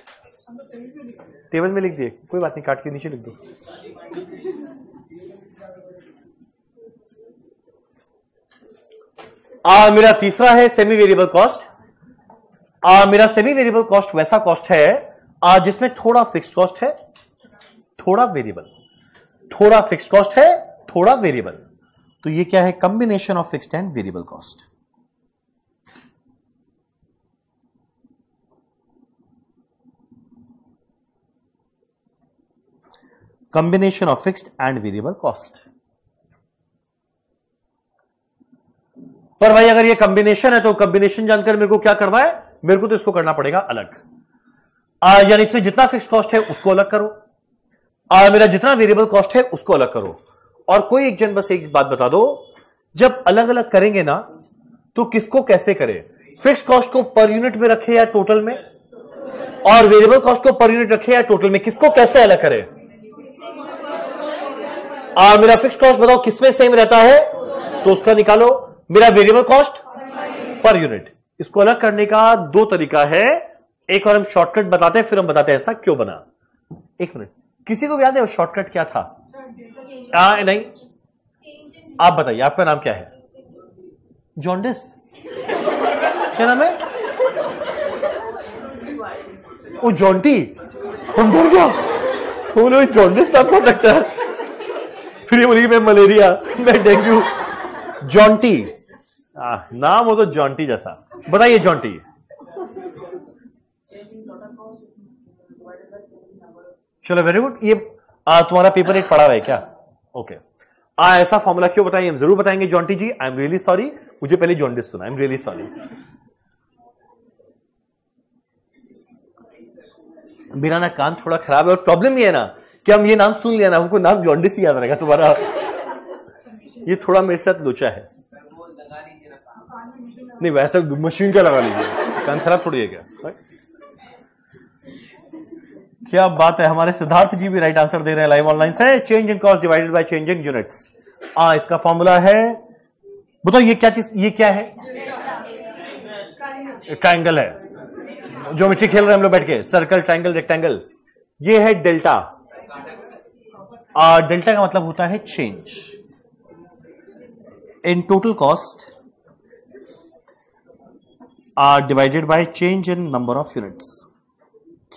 टेबल में लिख दिए कोई बात नहीं, काट के नीचे लिख दो। मेरा तीसरा है सेमी वेरिएबल कॉस्ट। मेरा सेमी वेरिएबल कॉस्ट वैसा कॉस्ट है जिसमें थोड़ा फिक्स्ड कॉस्ट है, थोड़ा वेरिएबल, थोड़ा फिक्स्ड कॉस्ट है, थोड़ा वेरिएबल। तो ये क्या है? Combination of fixed and variable cost. Combination of fixed and variable cost. पर भाई अगर ये कॉम्बिनेशन है तो कॉम्बिनेशन जानकर मेरे को क्या करना है? मेरे को तो इसको करना पड़ेगा अलग, यानी इसमें जितना फिक्स्ड कॉस्ट है उसको अलग करो, मेरा जितना वेरिएबल कॉस्ट है उसको अलग करो। और कोई एक जन बस एक बात बता दो, जब अलग अलग करेंगे ना तो किसको कैसे करें? फिक्स्ड कॉस्ट को पर यूनिट में रखें या टोटल में, और वेरिएबल कॉस्ट को पर यूनिट रखें या टोटल में, किसको कैसे अलग करें? मेरा फिक्स्ड कॉस्ट बताओ किसमें सेम रहता है तो उसका निकालो, मेरा वेरिएबल कॉस्ट पर यूनिट। इसको अलग करने का दो तरीका है, एक और हम शॉर्टकट बताते हैं, फिर हम बताते हैं ऐसा क्यों बना। एक मिनट, किसी को याद है शॉर्टकट क्या था? नहीं, आप बताइए, आपका नाम क्या है? जॉन्डिस, क्या नाम है? वो जॉन्टी, हम डर गया, बोलो जॉन्डिस नाम का डॉक्टर, फिर ये बोली मैं मलेरिया, मैं डेंगू। जॉन्टी नाम हो तो जॉन्टी जैसा, बताइए जॉन्टी। चलो वेरी गुड, ये तुम्हारा पेपर एक पढ़ा हुआ है क्या? ओके, ऐसा फॉर्मूला क्यों बताएं हम जरूर बताएंगे Jonty ji, I am really sorry, मुझे पहले जॉन्डिस सुना, आई एम रियली सॉरी। मेरा ना कान थोड़ा खराब है और प्रॉब्लम ये है ना कि हम ये नाम सुन लिया ना, हमको नाम जॉन्डिस ही याद रहेगा तुम्हारा। ये थोड़ा मेरे साथ लोचा है, नहीं वैसा मशीन का लगा लीजिए, कान खराब थोड़ी है क्या? क्या बात है, हमारे सिद्धार्थ जी भी राइट आंसर दे रहे हैं लाइव ऑनलाइन से। Change in cost divided by change in units, इसका फॉर्मूला है, बताओ ये क्या चीज, ये क्या है? ट्रायंगल है, ज्योमेट्री खेल रहे हैं हम लोग बैठ के, सर्कल ट्रायंगल रेक्टेंगल। ये है डेल्टा, डेल्टा का मतलब होता है change in total cost divided by change in number of units.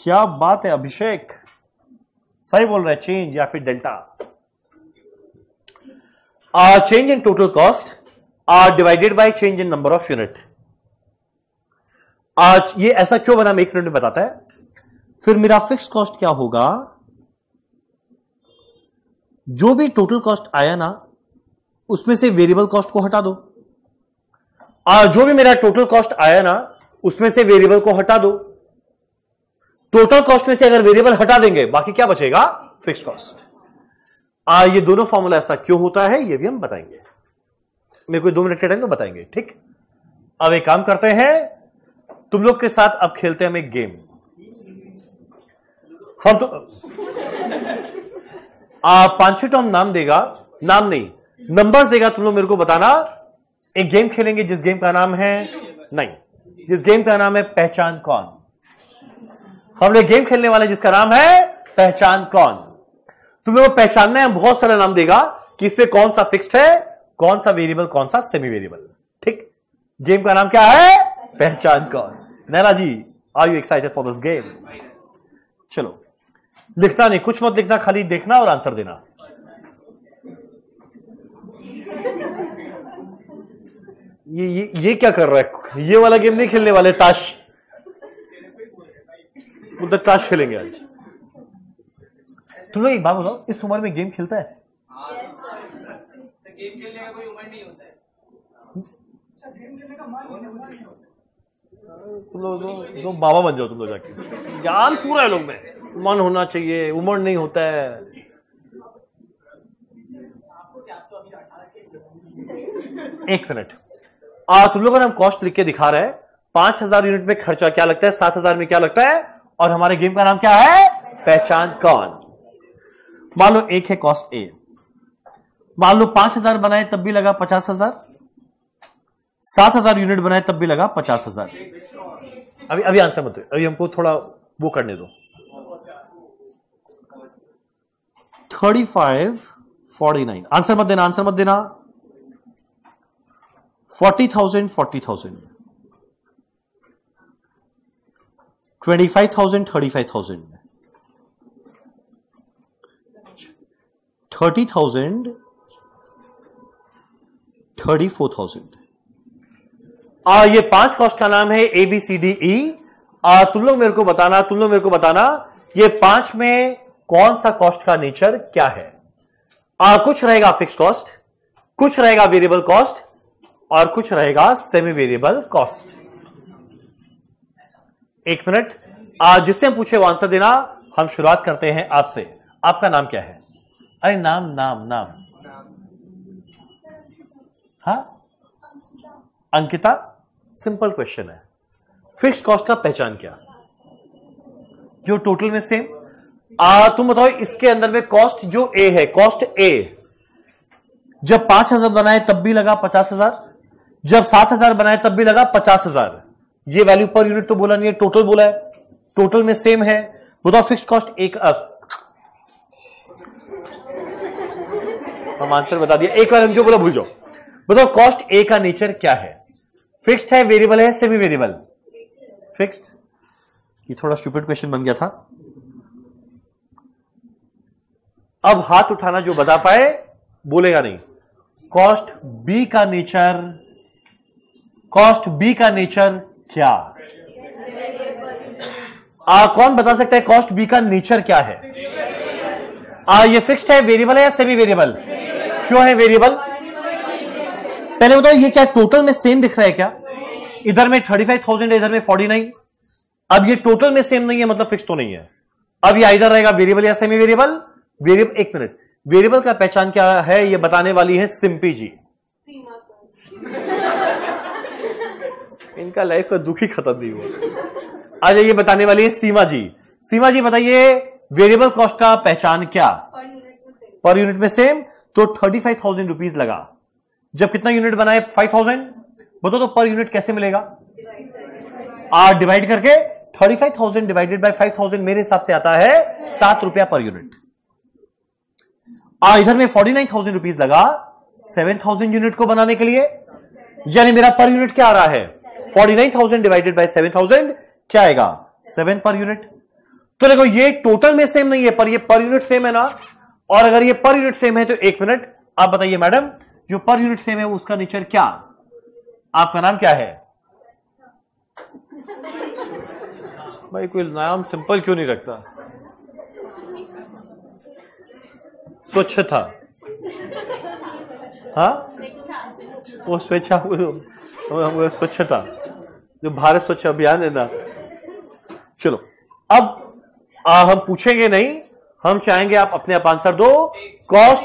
क्या बात है अभिषेक, सही बोल रहा है, चेंज या फिर delta. Change in total cost are divided by change in number of unit। आज ये ऐसा क्यों बना मैं एक मिनट में बताता है। फिर मेरा फिक्स कॉस्ट क्या होगा, जो भी टोटल कॉस्ट आया ना उसमें से वेरिएबल कॉस्ट को हटा दो, जो भी मेरा टोटल कॉस्ट आया ना उसमें से वेरिएबल को हटा दो। टोटल कॉस्ट में से अगर वेरिएबल हटा देंगे बाकी क्या बचेगा, फिक्स कॉस्ट। ये दोनों फॉर्मूला ऐसा क्यों होता है ये भी हम बताएंगे, मेरे को 2 मिनट के टाइम में बताएंगे। ठीक, अब एक काम करते हैं, तुम लोग के साथ अब खेलते हैं हम एक गेम। हम तो 5-6 टर्म नाम देगा, नाम नहीं नंबर्स देगा, तुम लोग मेरे को बताना। एक गेम खेलेंगे जिस गेम का नाम है नहीं, जिस गेम का नाम है पहचान कौन। हम लोग गेम खेलने वाले जिसका नाम है पहचान कौन। तुम लोग पहचानना है, बहुत सारा नाम देगा कि इसमें कौन सा फिक्स्ड है, कौन सा वेरिएबल, कौन सा सेमी वेरिएबल। ठीक, गेम का नाम क्या है, पहचान कौन। Naina ji, are you excited for this game? चलो, लिखना नहीं, कुछ मत लिखना, खाली देखना और आंसर देना। ये क्या कर रहा है, ये वाला गेम नहीं खेलने वाले, ताश, उधर ताश खेलेंगे आज। तुम लोग एक बात बताओ, इस उम्र में गेम खेलता है? गेम खेलने का कोई उम्र नहीं होता है। तुम लोग बाबा बन जाओ, तुम लोग जाके ज्ञान पूरा है लोग में, मन होना चाहिए, उम्र नहीं होता है। एक मिनट, तुम लोगों ने हम कॉस्ट लिख के दिखा रहे हैं, 5000 यूनिट में खर्चा क्या लगता है, 7000 में क्या लगता है, और हमारे गेम का नाम क्या है, पहचान कौन। मान लो एक है कॉस्ट ए, मान लो 5000 बनाए तब भी लगा 50000, 7000 यूनिट बनाए तब भी लगा 50000। अभी आंसर मत दो, अभी हमको थोड़ा वो करने दो। 35, 49, आंसर मत देना, आंसर मत देना। 40,000, 40,000, 25,000, 35,000, 30,000, 34,000। ये 5 कॉस्ट का नाम है ABCDE। तुम लोग मेरे को बताना ये 5 में कौन सा कॉस्ट का नेचर क्या है। कुछ रहेगा फिक्स कॉस्ट, कुछ रहेगा वेरिएबल कॉस्ट, और कुछ रहेगा सेमी वेरिएबल कॉस्ट। एक मिनट, जिससे हम पूछे वो आंसर देना। हम शुरुआत करते हैं आपसे, आपका नाम क्या है? अरे नाम। हाँ, अंकिता। सिंपल क्वेश्चन है, फिक्स कॉस्ट का पहचान क्या, जो टोटल में सेम। तुम बताओ इसके अंदर में कॉस्ट जो ए है, कॉस्ट ए जब 5000 बनाए तब भी लगा 50000, जब 7000 बनाए तब भी लगा 50000। ये वैल्यू पर यूनिट तो बोला नहीं है, टोटल बोला है, टोटल में सेम है। बताओ फिक्स कॉस्ट एक, हम आंसर बता दिया एक बार, हम जो बोला भूल जाओ। बताओ कॉस्ट ए का नेचर क्या है, फिक्स्ड है, वेरिएबल है, सेमी वेरिएबल? फिक्स्ड। ये थोड़ा स्टूपिड क्वेश्चन बन गया था। अब हाथ उठाना जो बता पाए, बोलेगा नहीं। कॉस्ट बी का नेचर, कॉस्ट बी का नेचर क्या? कौन बता सकता है कॉस्ट बी का नेचर क्या है? ये फिक्स्ड है, वेरिएबल है या सेमी वेरिएबल? क्यों है वेरिएबल? पहले बताओ ये क्या टोटल में सेम दिख रहा है क्या? इधर में 35,000 है, इधर में 49। अब ये टोटल में सेम नहीं है, मतलब फिक्स तो नहीं है। अब ये इधर रहेगा वेरिएबल या सेमी वेरिएबल? वेरिएबल। एक मिनट, वेरिएबल का पहचान क्या है ये बताने वाली है सिंपी जी। इनका लाइफ का दुखी खत्म नहीं हुआ। आज ये बताने वाली है सीमा जी। सीमा जी बताइए वेरिएबल कॉस्ट का पहचान क्या? पर यूनिट में सेम। तो 35,000 रुपीज लगा, जब कितना यूनिट बनाए 5000, बताओ तो पर यूनिट कैसे मिलेगा? डिवाइड करके। 35,000 डिवाइडेड बाय 5000 मेरे हिसाब से आता है 7 रुपया पर यूनिट। इधर में 49,000 रुपीज लगा 7000 यूनिट को बनाने के लिए, यानी मेरा पर यूनिट क्या आ रहा है? 49,000 डिवाइडेड बाय 7000 क्या आएगा? 7 पर यूनिट। तो देखो ये टोटल में सेम नहीं है, पर ये पर यूनिट सेम है ना, और अगर ये पर यूनिट सेम है तो एक मिनट आप बताइए मैडम जो पर यूनिट सेम है उसका नेचर क्या, आपका नाम क्या है? भाई कोई नाम सिंपल क्यों नहीं रखता? स्वच्छता, हाँ वो स्वेच्छा, स्वच्छता जो भारत स्वच्छ अभियान है ना। चलो अब हम पूछेंगे नहीं, हम चाहेंगे आप अपने आप आंसर दो। कॉस्ट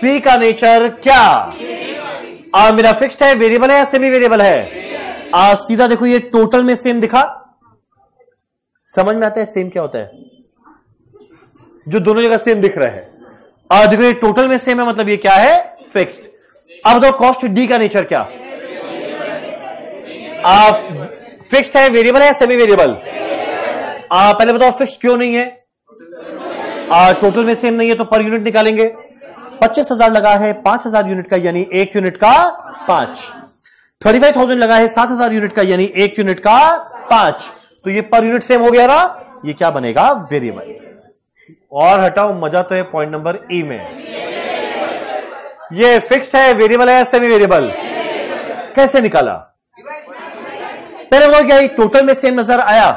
सी का नेचर क्या? मेरा फिक्स्ड है, वेरिएबल है या सेमी वेरिएबल है? सीधा देखो ये टोटल में सेम दिखा, समझ में आता है सेम क्या होता है? जो दोनों जगह सेम दिख रहा है। देखो ये टोटल में सेम है मतलब ये क्या है? फिक्स्ड। अब बताओ कॉस्ट डी का नेचर क्या? फिक्स्ड है, वेरिएबल है, सेमी वेरिएबल? पहले बताओ फिक्स्ड क्यों नहीं है? टोटल में सेम नहीं है तो पर यूनिट निकालेंगे। 25,000 लगा है 5,000 यूनिट का, यानी एक यूनिट का 5। 35,000 लगा है 7,000 यूनिट का, यानी एक यूनिट का 5। तो ये पर यूनिट सेम हो गया ना, ये क्या बनेगा? वेरिएबल। और हटाओ, मजा तो है पॉइंट नंबर ई में। ये फिक्स्ड है, वेरिएबल है, सेमी वेरिएबल? कैसे निकाला? पहले बताओ क्या ये टोटल में सेम नजर आया?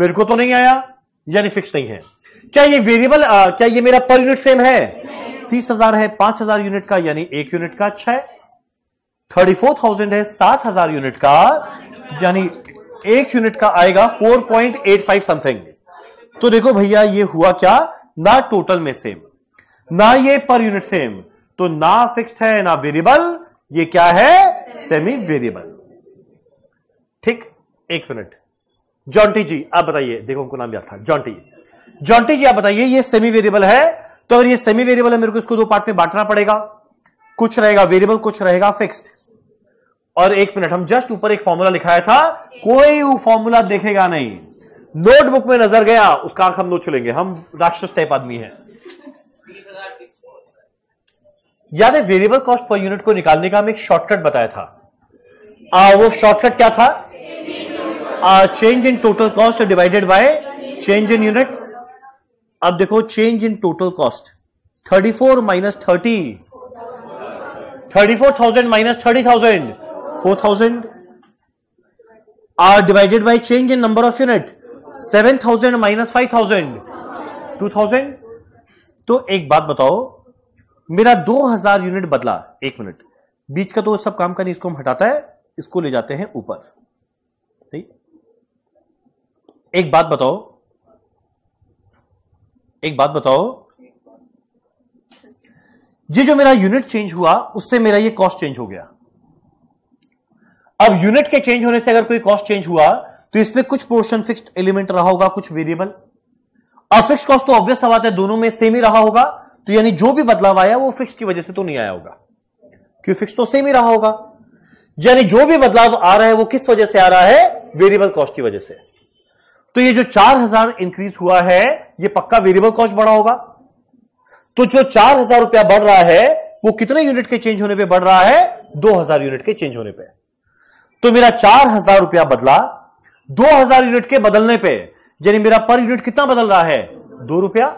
मेरे को तो नहीं आया, यानी फिक्स्ड नहीं है। क्या ये वेरिएबल, क्या ये मेरा पर यूनिट सेम है? 30,000 है 5,000 यूनिट का, यानी एक यूनिट का 6। 34,000 है 7,000 यूनिट का, यानी एक यूनिट का आएगा 4.85 समथिंग। तो देखो भैया ये हुआ क्या, ना टोटल में सेम, ना ये पर यूनिट सेम, तो ना फिक्स्ड है ना वेरिएबल, ये क्या है? Semi variable. ठीक, एक मिनट जॉन्टी जी आप बताइए, देखो उनको नाम याद था, जॉन्टी जी आप बताइए ये सेमी वेरिएबल है, तो अगर ये सेमी वेरिएबल है मेरे को इसको दो पार्ट में बांटना पड़ेगा, कुछ रहेगा वेरिएबल कुछ रहेगा फिक्स्ड। और एक मिनट, हम जस्ट ऊपर एक फॉर्मूला लिखाया था, कोई वो फॉर्मूला देखेगा नहीं, नोटबुक में नजर गया उसका आंख हम नोच लेंगे, हम राक्षस टाइप आदमी हैं। याद है वेरिएबल कॉस्ट पर यूनिट को निकालने का हम एक शॉर्टकट बताया था, वो शॉर्टकट क्या था? Change in total cost divided by change in units. अब देखो change in total cost 34 minus 30, 34,000 minus 30,000 4,000, divided by change in number of unit 7,000 minus 5,000 2,000। तो एक बात बताओ, मेरा 2,000 यूनिट बदला, एक मिनट बीच का तो सब काम का नहीं, इसको हम हटाता है, इसको ले जाते हैं ऊपर। ठीक, एक बात बताओ ये जो मेरा यूनिट चेंज हुआ उससे मेरा ये कॉस्ट चेंज हो गया। अब यूनिट के चेंज होने से अगर कोई कॉस्ट चेंज हुआ तो इसमें कुछ पोर्शन फिक्स्ड एलिमेंट रहा होगा, कुछ वेरिएबल, और फिक्स्ड कॉस्ट तो ऑब्वियस बात है दोनों में सेम ही रहा होगा, तो यानी जो भी बदलाव आया वो फिक्स्ड की वजह से तो नहीं आया होगा, क्योंकि फिक्स्ड तो सेम ही रहा होगा, यानी जो भी बदलाव आ रहा है वो किस वजह से आ रहा है? वेरिएबल कॉस्ट की वजह से। तो ये जो 4,000 इंक्रीज हुआ है ये पक्का वेरिएबल कॉस्ट बढ़ा होगा, तो जो 4,000 रुपया बढ़ रहा है वो कितने यूनिट के चेंज होने पर बढ़ रहा है? 2,000 यूनिट के चेंज होने पर। तो मेरा 4,000 रुपया बदला 2,000 यूनिट के बदलने पे, यानी मेरा पर यूनिट कितना बदल रहा है? 2 रुपया।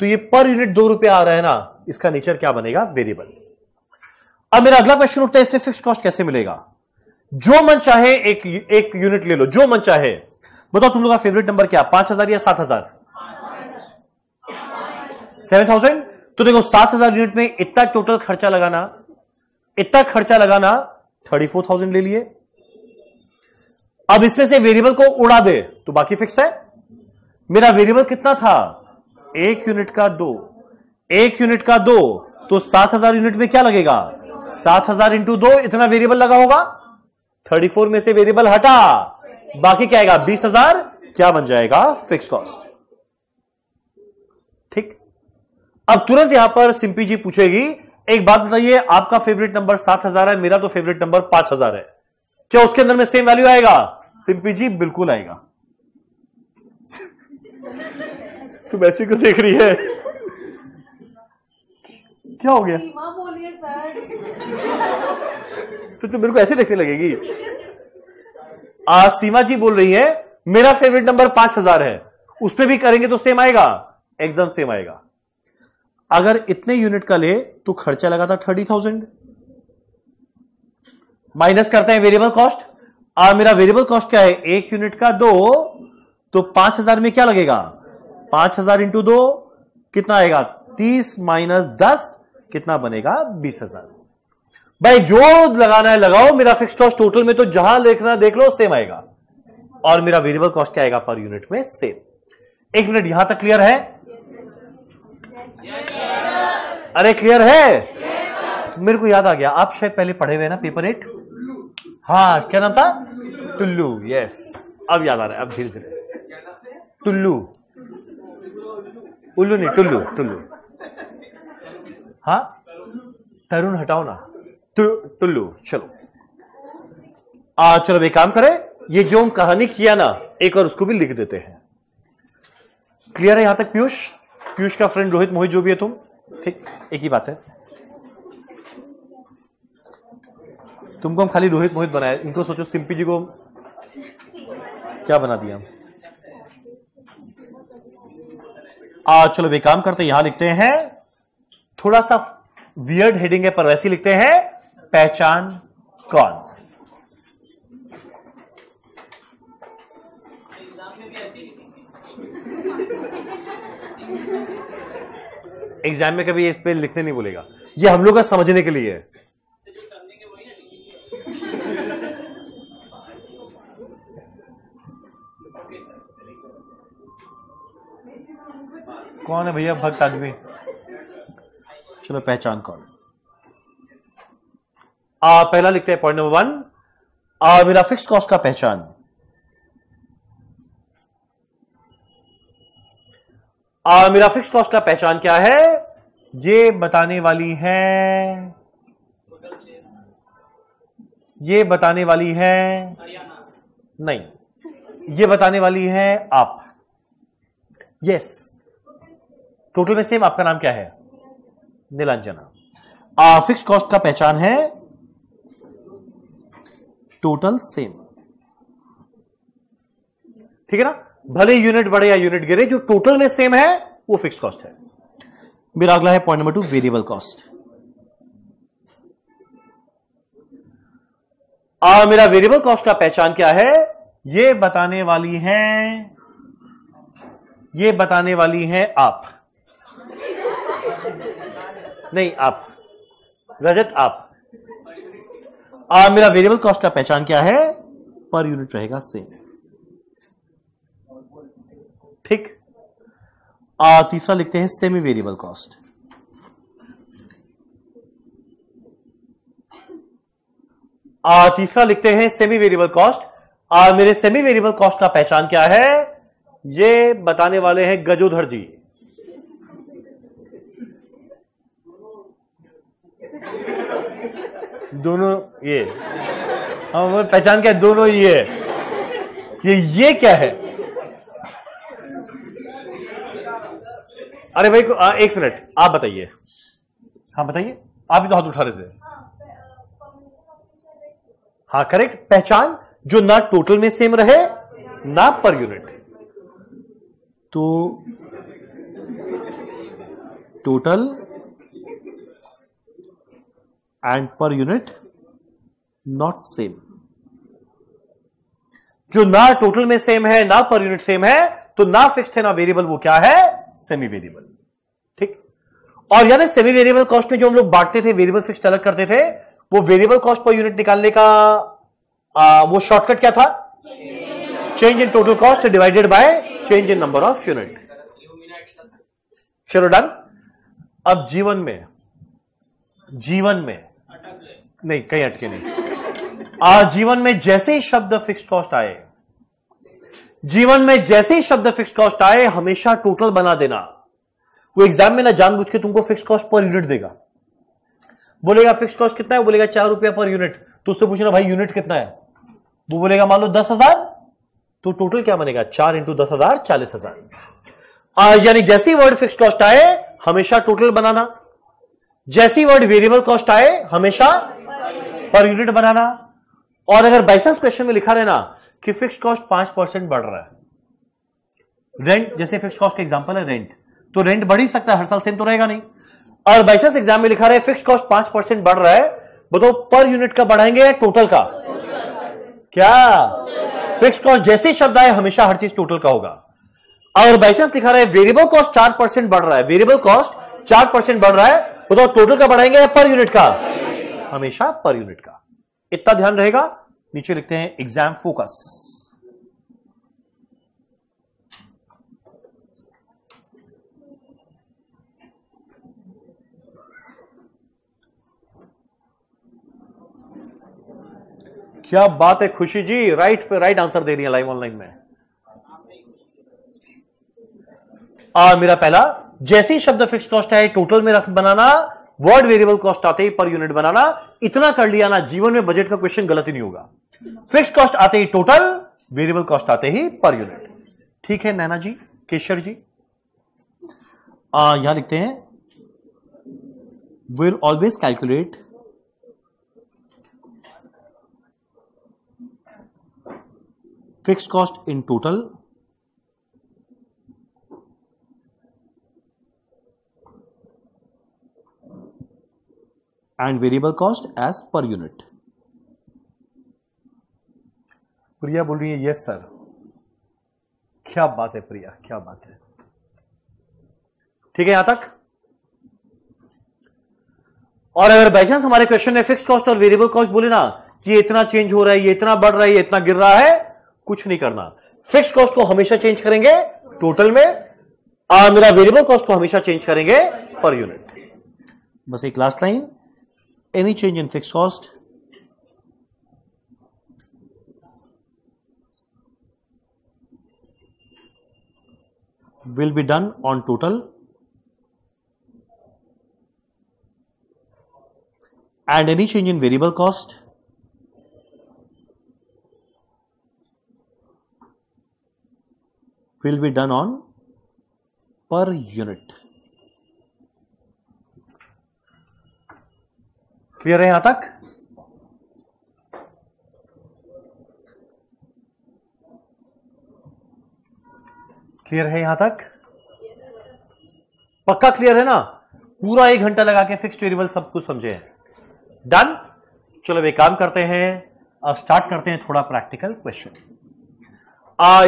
तो ये पर यूनिट 2 रुपया आ रहा है ना, इसका नेचर क्या बनेगा? वेरिएबल। अब मेरा अगला क्वेश्चन उठता है इससे फिक्स्ड कॉस्ट कैसे मिलेगा? जो मन चाहे एक यूनिट ले लो, जो मन चाहे। बताओ तुम लोग का फेवरेट नंबर क्या, 5,000 या 7,000? 7,000। तो देखो 7,000 यूनिट में इतना टोटल खर्चा लगाना, 34,000 ले लिए। अब इसमें से वेरिएबल को उड़ा दे तो बाकी फिक्स्ड है। मेरा वेरिएबल कितना था? 1 यूनिट का 2, तो 7,000 यूनिट में क्या लगेगा? 7,000 × 2, इतना वेरिएबल लगा होगा। 34 में से वेरिएबल हटा, बाकी क्या आएगा? 20,000। क्या बन जाएगा? Fixed cost. ठीक, अब तुरंत यहां पर सिंपी जी पूछेगी, एक बात बताइए आपका फेवरेट नंबर 7,000 है, मेरा तो फेवरेट नंबर 5,000 है, क्या उसके अंदर में सेम वैल्यू आएगा? सिंपी जी बिल्कुल आएगा। तुम ऐसे क्यों देख रही है? क्या हो गया? बोलिए सर। तो तुम मेरे को ऐसे देखने लगेगी। सीमा जी बोल रही है मेरा फेवरेट नंबर 5,000 है, उसपे भी करेंगे तो सेम आएगा, एकदम सेम आएगा। अगर इतने यूनिट का ले तो खर्चा लगा था 30,000, माइनस करते हैं वेरिएबल कॉस्ट, और मेरा वेरिएबल कॉस्ट क्या है, एक यूनिट का दो, तो 5000 में क्या लगेगा, 5000 इंटू दो कितना आएगा, 30 माइनस 10 कितना बनेगा, 20000। भाई जो लगाना है लगाओ, मेरा फिक्स कॉस्ट टोटल में तो जहां लिखना देख लो सेम आएगा, और मेरा वेरिएबल कॉस्ट क्या आएगा पर यूनिट में सेम। एक मिनट, यहां तक क्लियर है? अरे क्लियर है? मेरे को याद आ गया, आप शायद पहले पढ़े हुए ना पेपर 8, हाँ क्या नाम था, टुल्लू। यस अब याद आ रहा है, अब धीरे धीरे। टुल्लू, उल्लू नहीं, टुल्लू टुल्लू, हाँ तरुण हटाओ ना, टुल्लू। चलो चलो एक काम करें, ये जो हम कहानी किया ना एक और उसको भी लिख देते हैं। क्लियर है यहां तक? पीयूष, पीयूष का फ्रेंड रोहित, मोहित जो भी है तुम, ठीक एक ही बात है, तुमको हम खाली रोहित मोहित बनाए, इनको सोचो सिंपी जी को क्या बना दिया। चलो वे काम करते, यहां लिखते हैं, थोड़ा सा वियर्ड हेडिंग है पर वैसे लिखते हैं, पहचान कौन। एग्जाम में कभी इस पे लिखने नहीं बोलेगा, ये हम लोग का समझने के लिए है। कौन है भैया भक्त आदमी, चलो पहचान कौन। पहला लिखते हैं पॉइंट नंबर 1, मेरा फिक्स्ड कॉस्ट का पहचान। मेरा फिक्स्ड कॉस्ट का पहचान क्या है, ये बताने वाली है, ये बताने वाली है नहीं, ये बताने वाली है आप। यस, टोटल में सेम, आपका नाम क्या है, निलांजना। फिक्स कॉस्ट का पहचान है, टोटल सेम, ठीक है ना, भले यूनिट बढ़े या यूनिट गिरे, जो टोटल में सेम है वो फिक्स कॉस्ट है। मेरा अगला है पॉइंट नंबर 2, वेरिएबल कॉस्ट। मेरा वेरिएबल कॉस्ट का पहचान क्या है, ये बताने वाली है, ये बताने वाली है आप, नहीं आप रजत आप। मेरा वेरिएबल कॉस्ट का पहचान क्या है, पर यूनिट रहेगा सेम, ठीक। तीसरा लिखते हैं सेमी वेरिएबल कॉस्ट। तीसरा लिखते हैं सेमी वेरिएबल कॉस्ट। मेरे सेमी वेरिएबल कॉस्ट का पहचान क्या है, ये बताने वाले हैं गजोधर जी, दोनों ये हम पहचान क्या, दोनों ये क्या है। अरे भाई एक मिनट, आप बताइए, हाँ बताइए, आप भी तो हाथ उठा रहे थे, हाँ करेक्ट। पहचान जो ना टोटल में सेम रहे ना पर यूनिट, तो total and per unit not same. जो ना टोटल में सेम है ना पर यूनिट सेम है, तो ना फिक्स्ड है ना वेरिएबल, वो क्या है, सेमी वेरिएबल, ठीक। और यानी सेमी वेरिएबल कॉस्ट में जो हम लोग बांटते थे, वेरिएबल फिक्स्ड अलग करते थे, वो वेरिएबल कॉस्ट पर यूनिट निकालने का वो शॉर्टकट क्या था, change in total cost divided by change in number of unit. चलो डन। अब जीवन में नहीं कहीं अटके नहीं, जीवन में जैसे ही शब्द फिक्स्ड कॉस्ट आए, जीवन में जैसे ही शब्द फिक्स्ड कॉस्ट आए, हमेशा टोटल बना देना। वो एग्जाम में ना जानबूझ के तुमको फिक्स्ड कॉस्ट पर यूनिट देगा, बोलेगा फिक्स्ड कॉस्ट कितना है, वो बोलेगा 4 रुपया पर यूनिट, तो उससे पूछना भाई यूनिट कितना है, वो बोलेगा मान लो 10,000, तो टोटल क्या बनेगा, 4 इंटू 10,000, 40,000। यानी जैसे ही वर्ड फिक्स्ड कॉस्ट आए हमेशा टोटल बनाना, जैसी वर्ड वेरिएबल कॉस्ट आए हमेशा पर यूनिट बनाना। और अगर बाइसेंस क्वेश्चन में लिखा रहना कि फिक्स्ड कॉस्ट 5% बढ़ रहा है, रेंट जैसे फिक्स्ड कॉस्ट का एग्जांपल है रेंट, तो रेंट बढ़ ही सकता है, हर साल सेम तो रहेगा नहीं। और बाइसेंस एग्जाम में लिखा रहे फिक्स्ड कॉस्ट 5% बढ़ रहा है, बताओ पर यूनिट का बढ़ाएंगे या टोटल का? क्या फिक्स्ड कॉस्ट जैसे शब्द आए हमेशा हर चीज टोटल का होगा। और बाई चांस दिखा रहा है वेरिएबल कॉस्ट 4% बढ़ रहा है, वेरिएबल कॉस्ट 4% बढ़ रहा है, बताओ टोटल का बढ़ाएंगे या पर यूनिट का? हमेशा पर यूनिट का। इतना ध्यान रहेगा। नीचे लिखते हैं एग्जाम फोकस। क्या बात है खुशी जी, राइट पे राइट आंसर दे रही है लाइव ऑनलाइन में। मेरा पहला, जैसे ही शब्द फिक्स्ड कॉस्ट है टोटल में रख बनाना, वर्ड वेरिएबल कॉस्ट आते ही पर यूनिट बनाना। इतना कर लिया ना, जीवन में बजट का क्वेश्चन गलत ही नहीं होगा। फिक्स्ड कॉस्ट आते ही टोटल, वेरिएबल कॉस्ट आते ही पर यूनिट। ठीक है नैना जी, केशर जी। यहां लिखते हैं will always calculate fixed cost in total and variable cost as per unit। Priya बोल रही है यस सर। क्या बात है प्रिया, क्या बात है। ठीक है यहां तक। और अगर बाई चांस हमारे क्वेश्चन में फिक्स्ड कॉस्ट और वेरिएबल कॉस्ट बोले ना कि ये इतना चेंज हो रहा है, ये इतना बढ़ रहा है, ये इतना गिर रहा है, कुछ नहीं करना। फिक्स कॉस्ट को हमेशा चेंज करेंगे टोटल में, और मेरा वेरिएबल कॉस्ट को हमेशा चेंज करेंगे पर यूनिट। बस एक last line, any change in fix cost will be done on total and any change in variable cost will be done on per unit। Clear है यहां तक? क्लियर है यहां तक? पक्का क्लियर है ना? पूरा एक घंटा लगा के फिक्स्ड वेरिएबल सब कुछ समझे। डन। चलो अब एक काम करते हैं, अब स्टार्ट करते हैं थोड़ा प्रैक्टिकल क्वेश्चन।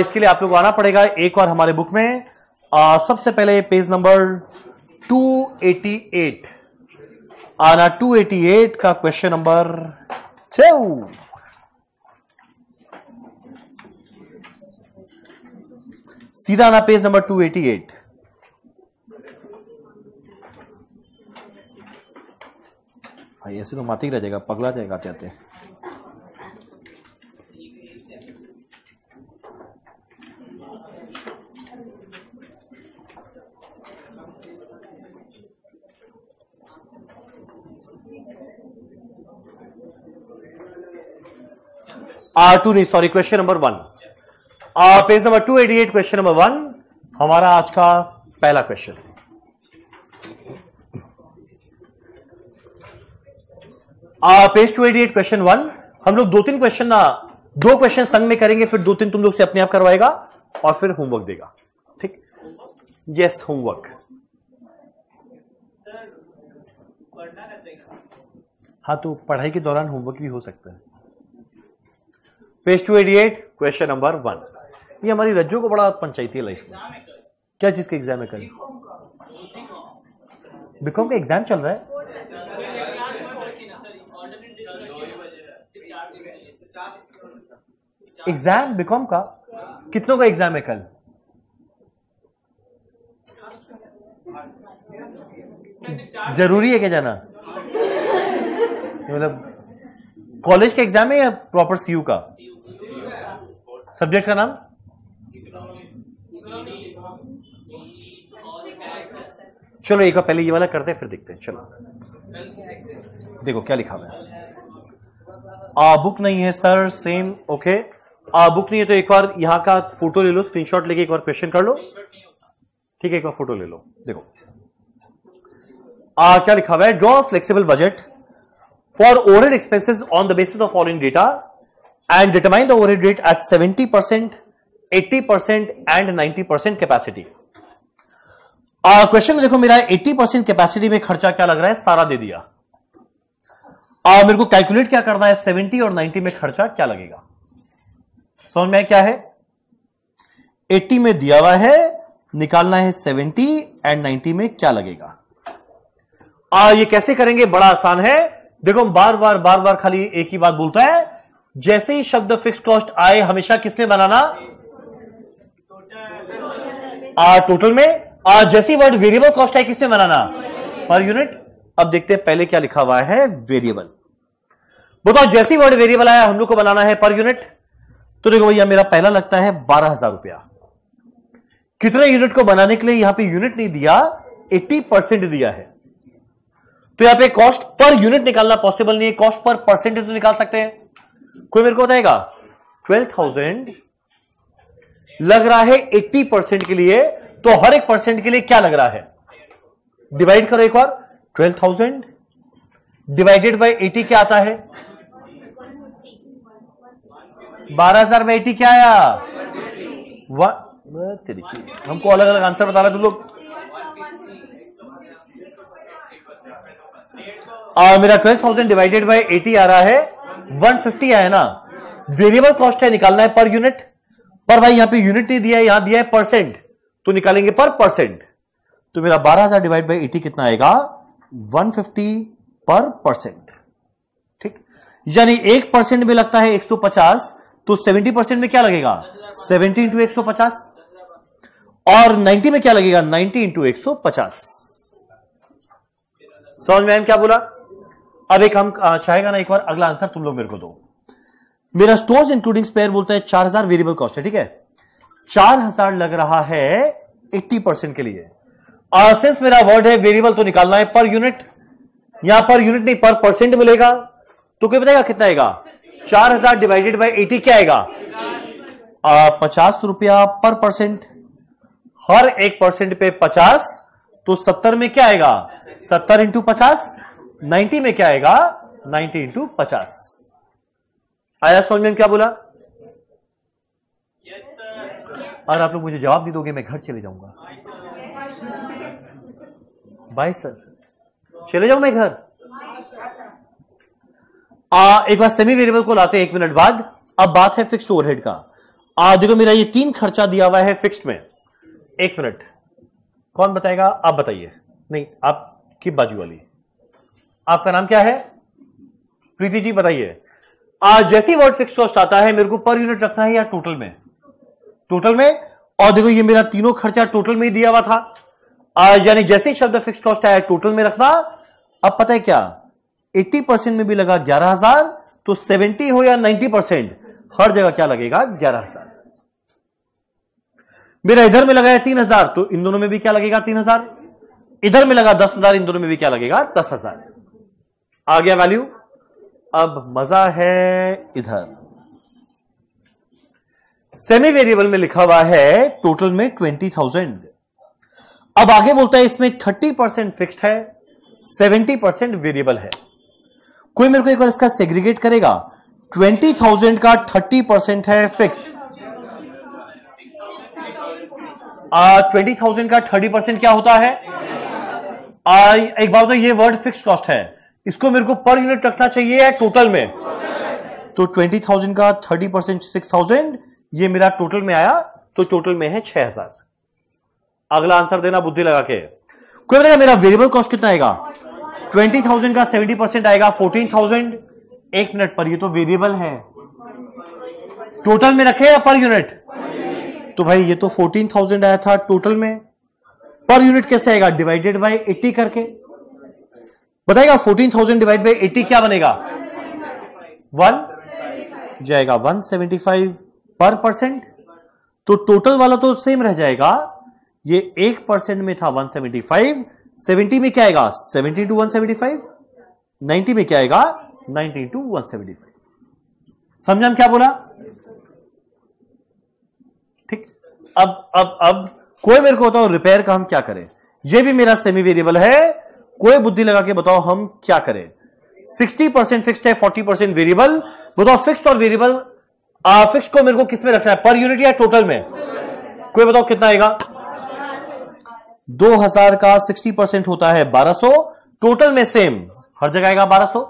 इसके लिए आप लोग आना पड़ेगा एक बार हमारे बुक में। सबसे पहले पेज नंबर 288 आना, 288 का क्वेश्चन नंबर 2। सीधा आना पेज नंबर 288। भाई ऐसे तो माती रह जाएगा, पगला जाएगा आते आते। R2 नहीं, sorry, question number 1, page number 288, question number 1 हमारा आज का पहला क्वेश्चन। Page 288 question 1। हम लोग दो क्वेश्चन संग में करेंगे, फिर 2-3 तुम लोग से अपने आप करवाएगा और फिर होमवर्क देगा। ठीक, यस होमवर्क। हाँ तो पढ़ाई के दौरान होमवर्क भी हो सकता है। Page 288 question number 1। ये हमारी रज्जू को बड़ा पंचायती है लाइफ में। क्या चीज के एग्जाम में करें? बीकॉम का एग्जाम चल रहा है, एग्जाम बीकॉम का कितनों का एग्जाम है कल? जरूरी है क्या जाना? मतलब कॉलेज का एग्जाम है या प्रॉपर सीयू का? सब्जेक्ट का नाम चलो एक बार पहले ये वाला करते हैं, फिर देखते हैं। चलो देखो क्या लिखा हुआ है। बुक नहीं है सर, सेम, ओके। बुक नहीं है तो एक बार यहां का फोटो ले लो, स्क्रीनशॉट लेके एक बार क्वेश्चन कर लो। ठीक है, एक बार फोटो ले लो। देखो क्या लिखा हुआ है, draw flexible budget for overhead expenses on the basis of following data and determine the overhead rate at 70%, 80% and 90% capacity। Question में देखो मेरा 80% कैपेसिटी में खर्चा क्या लग रहा है, सारा दे दिया। मेरे को कैलकुलेट क्या करना है 70 और 90 में खर्चा क्या लगेगा। समझ में क्या है, 80 में दिया हुआ है, निकालना है 70 एंड 90 में क्या लगेगा। ये कैसे करेंगे, बड़ा आसान है। देखो हम बार बार खाली एक ही बात बोलता है, जैसे ही शब्द फिक्स्ड कॉस्ट आए हमेशा किसने बनाना, टोटल में। जैसे ही वर्ड वेरिएबल कॉस्ट आए किसने बनाना, पर यूनिट। अब देखते हैं पहले क्या लिखा हुआ है, वेरिएबल। बताओ जैसे ही वर्ड वेरिएबल आया हम लोग को बनाना है पर यूनिट। तो देखो भैया मेरा पहला लगता है 12,000 रुपया। कितने यूनिट को बनाने के लिए, यहां पे यूनिट नहीं दिया, 80% दिया है। तो यहां पे कॉस्ट पर यूनिट निकालना पॉसिबल नहीं है, कॉस्ट पर परसेंटेज तो निकाल सकते हैं। कोई मेरे को बताएगा, 12,000 लग रहा है 80% के लिए, तो हर एक परसेंट के लिए क्या लग रहा है, डिवाइड करो एक बार। 12,000 डिवाइडेड बाय 80 क्या आता है, 12,000 में 80 क्या आया, हमको अलग अलग आंसर बता रहे तुम लोग। मेरा 12,000 डिवाइडेड बाय 80 आ रहा है 150 आया ना। वेरिएबल कॉस्ट है, निकालना है पर यूनिट, पर भाई यहां पे यूनिट नहीं दिया है, यहां दिया है परसेंट, तो निकालेंगे पर परसेंट। तो मेरा 12,000 डिवाइड बाय 80 कितना आएगा, 150 पर परसेंट। ठीक, यानी 1% में लगता है 150, तो 70% में क्या लगेगा, 70 into 150, और 90 में क्या लगेगा, 90 into 150। समझ में क्या बोला। अब एक हम चाहेगा ना एक बार अगला आंसर तुम लोग मेरे को दो। मेरा स्टोर्स इंक्लूडिंग स्पेयर बोलता है 4,000 वेरिएबल कॉस्ट है, ठीक है, 4,000 लग रहा है 80% के लिए। और सिंस मेरा वर्ड है वेरिएबल, तो निकालना है पर यूनिट, यहां पर यूनिट नहीं पर परसेंट मिलेगा। तो क्या बताएगा कितना आएगा, 4,000 डिवाइडेड बाय 80 क्या आएगा, 50 रुपया पर परसेंट, हर एक परसेंट पे 50, तो 70 में क्या आएगा, 70 into 50, 90 में क्या आएगा, 90 into 50। आया समझ में क्या बोला। और आप लोग मुझे जवाब नहीं दोगे मैं घर चले जाऊंगा, बाय सर चले जाऊं मैं घर। एक बार सेमी वेरिएबल को लाते हैं एक मिनट बाद। अब बात है फिक्स्ड ओवरहेड का। देखो मेरा ये 3 खर्चा दिया हुआ है फिक्स्ड में। एक मिनट, कौन बताएगा, आप बताइए। नहीं, आपकी बाजू वाली, आपका नाम क्या है, प्रीति जी बताइए। जैसे ही वर्ड फिक्स्ड कॉस्ट आता है मेरे को पर यूनिट रखना है या टोटल में, टोटल में। और देखो ये मेरा तीनों खर्चा टोटल में ही दिया हुआ था, यानी जैसे ही शब्द फिक्स्ड कॉस्ट आया टोटल में रखना। अब पता है क्या, 80% में भी लगा 11,000, तो 70 हो या 90% हर जगह क्या लगेगा, 11,000। मेरा इधर में लगाया 3,000, तो इन दोनों में भी क्या लगेगा, 3,000। इधर में लगा 10,000, इन दोनों में भी क्या लगेगा, 10,000। आ गया वैल्यू। अब मजा है इधर, सेमी वेरिएबल में लिखा हुआ है टोटल में 20,000। अब आगे बोलता है इसमें 30% फिक्स्ड है, 70% वेरिएबल है। कोई मेरे को एक बार इसका सेग्रीगेट करेगा। 20,000 का 30% है फिक्स्ड, 20,000 का 30% क्या होता है। एक बात तो ये वर्ड फिक्स्ड कॉस्ट है, इसको मेरे को पर यूनिट रखना चाहिए या टोटल में। तो 20,000 का 30% 6,000, ये मेरा टोटल में आया, तो टोटल में है 6,000। अगला आंसर देना बुद्धि लगा के। कोई बताएगा मेरा वेरिएबल कॉस्ट कितना आएगा, 20,000 का 70% आएगा 14,000। एक मिनट, पर ये तो वेरिएबल है, टोटल में रखे या पर यूनिट। तो भाई ये तो 14,000 आया था टोटल में, पर यूनिट कैसे आएगा, डिवाइडेड बाय 80 करके। बताएगा 14,000 डिवाइड बाय 80 क्या बनेगा, 1 जाएगा 175 पर परसेंट। तो टोटल वाला तो सेम रह जाएगा, ये 1% में था 175, 70 में क्या आएगा 70 into 175, 90 में क्या आएगा 90 into 175। समझा हम क्या बोला। ठीक, अब कोई मेरे को बताओ रिपेयर का हम क्या करें, ये भी मेरा सेमी वेरिएबल है। कोई बुद्धि लगा के बताओ हम क्या करें। 60% फिक्स्ड है, 40% वेरिएबल। बताओ फिक्स्ड और वेरिएबल, फिक्स्ड को मेरे को किसमें रखना है, पर यूनिट या टोटल में। कोई बताओ कितना आएगा, 2000 का 60% होता है 1200, टोटल में सेम हर जगह आएगा 1200।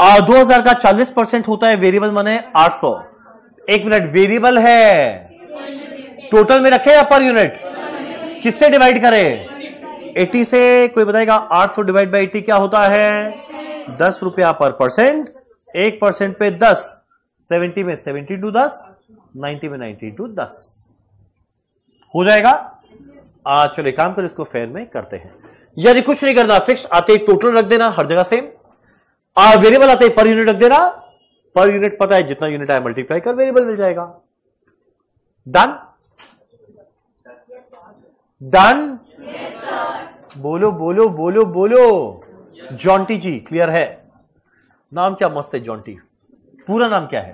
2000 का 40% होता है, वेरिएबल माने 800। एक मिनट, वेरिएबल है, टोटल में रखें या पर यूनिट? किससे डिवाइड करें? 80 से। कोई बताएगा 800 डिवाइड बाई 80 क्या होता है? 10 रुपया पर परसेंट। 1% पे 10, 70 में 72 10, 90 में 92 10 हो जाएगा। चलिए काम कर, इसको फेयर में करते हैं। यानी कुछ नहीं करना, फिक्स आते ही टोटल रख देना हर जगह सेम, वेरिएबल आते ही पर यूनिट रख देना। पर यूनिट पता है जितना यूनिट आया मल्टीप्लाई कर, वेरिएबल मिल जाएगा। Done done. बोलो बोलो बोलो बोलो। जॉन्टी जी क्लियर है? नाम क्या मस्त है जॉन्टी, पूरा नाम क्या है?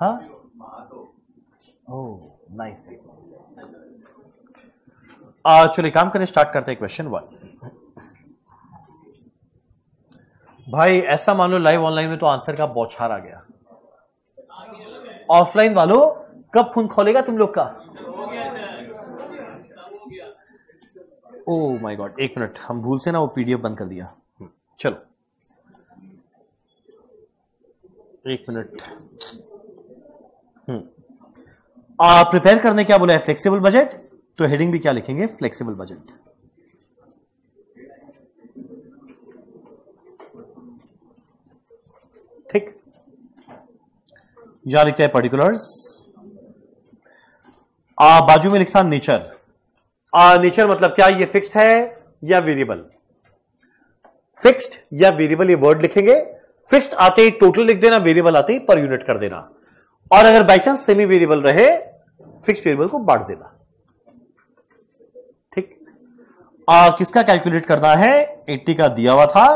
हाँ, ओह नाइस। चलिए काम करने स्टार्ट करते हैं। क्वेश्चन 1 भाई, ऐसा मान लो लाइव ऑनलाइन में तो आंसर का बौछार आ गया, ऑफलाइन वालों कब खून खोलेगा तुम लोग का? ओह माय गॉड, एक मिनट, हम भूल से ना वो पीडीएफ बंद कर दिया। चलो एक मिनट। प्रिपेयर करने क्या बोला है? फ्लेक्सिबल बजट, तो हेडिंग भी क्या लिखेंगे? Flexible budget. ठीक, यहां लिखते हैं पर्टिकुलर्स, बाजू में लिखा नेचर। नेचर मतलब क्या? ये फिक्स्ड है या वेरिएबल? फिक्स्ड या वेरिएबल, ये वर्ड लिखेंगे। फिक्स्ड आते ही टोटल लिख देना, वेरिएबल आते ही पर यूनिट कर देना, और अगर बाई चांस सेमी वेरिएबल रहे फिक्स्ड वेरिएबल को बांट देना। ठीक, किसका कैलकुलेट करना है? 80 का दिया हुआ था,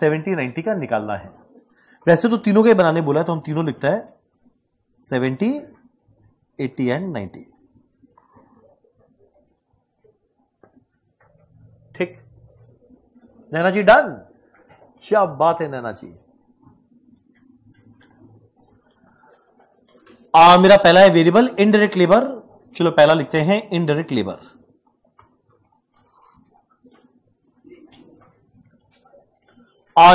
70 90 का निकालना है। वैसे तो तीनों के बनाने बोला है, तो हम तीनों लिखते हैं 70 80 एंड 90। ठीक, नैना जी डन, क्या बात है नैना जी। मेरा पहला है वेरिएबल, इनडायरेक्ट लेबर। चलो पहला लिखते हैं इनडायरेक्ट लेबर।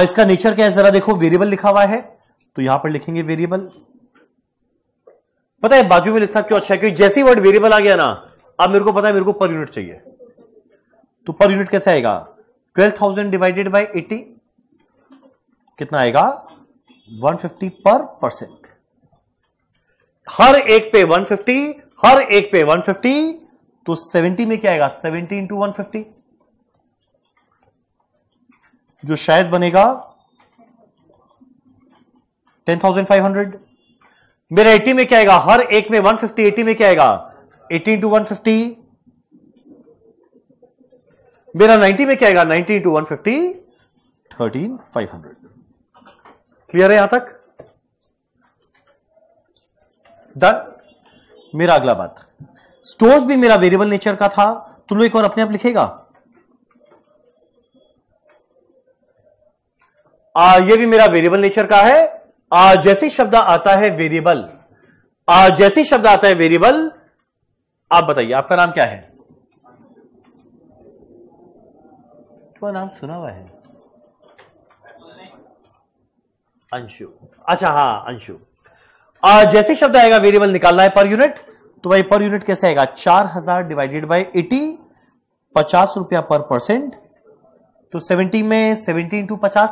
इसका नेचर क्या है जरा देखो, वेरिएबल लिखा हुआ है तो यहां पर लिखेंगे वेरिएबल। पता है बाजू में लिखा क्यों अच्छा है? क्योंकि जैसे ही वर्ड वेरिएबल आ गया ना, अब मेरे को पता है मेरे को पर यूनिट चाहिए, तो पर यूनिट कैसे आएगा? 12,000 डिवाइडेड बाई 80 कितना आएगा? 150 पर परसेंट। हर एक पे 150, हर एक पे 150, तो 70 में क्या आएगा? 70 इंटू 150, जो शायद बनेगा 10,500। मेरा 80 में क्या आएगा? हर एक में 150, 80 में क्या आएगा? 80 इंटू 150। मेरा 90 में क्या आएगा? 90 इंटू 150, 13,500। क्लियर है यहां तक? डन। मेरा अगला बात, स्टोर्स भी मेरा वेरिएबल नेचर का था, तुम लोग एक और अपने आप लिखेगा। ये भी मेरा वेरिएबल नेचर का है। जैसे शब्द आता है वेरिएबल, जैसे शब्द आता है वेरिएबल, आप बताइए आपका नाम क्या है? तुम्हारा नाम सुना हुआ है, अंशु। अच्छा हाँ अंशु। जैसे शब्द आएगा वेरिएबल निकालना है पर यूनिट, तो भाई पर यूनिट कैसे आएगा? 4000 डिवाइडेड बाई 80, 50 रुपया पर परसेंट, तो 70 में 70 इंटू 50,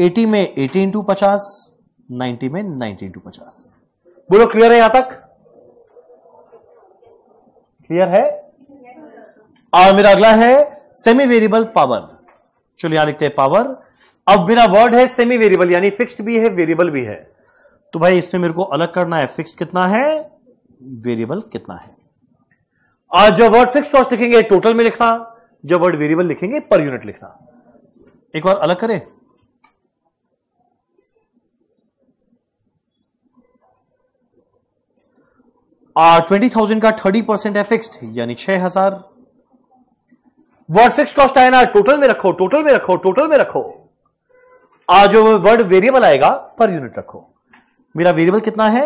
80 में 80 इंटू 50, 90 में 90 इंटू 50। बोलो क्लियर है यहां तक? क्लियर है। मेरा अगला है सेमी वेरिएबल पावर। चलो यहां लिखते हैं पावर। अब मेरा वर्ड है सेमी वेरिएबल, यानी फिक्स्ड भी है वेरिएबल भी है, तो भाई इसमें मेरे को अलग करना है फिक्स्ड कितना है, वेरिएबल कितना है। और जब वर्ड फिक्स्ड कॉस्ट लिखेंगे टोटल में लिखना, जब वर्ड वेरिएबल लिखेंगे पर यूनिट लिखना। एक बार अलग करें। और 20,000 का 30% है फिक्स्ड, यानी 6,000। वर्ड फिक्स्ड कॉस्ट आया ना, टोटल में रखो, टोटल में रखो, टोटल में रखो। आज जो वर्ड वेरिएबल आएगा पर यूनिट रखो। मेरा वेरिएबल कितना है?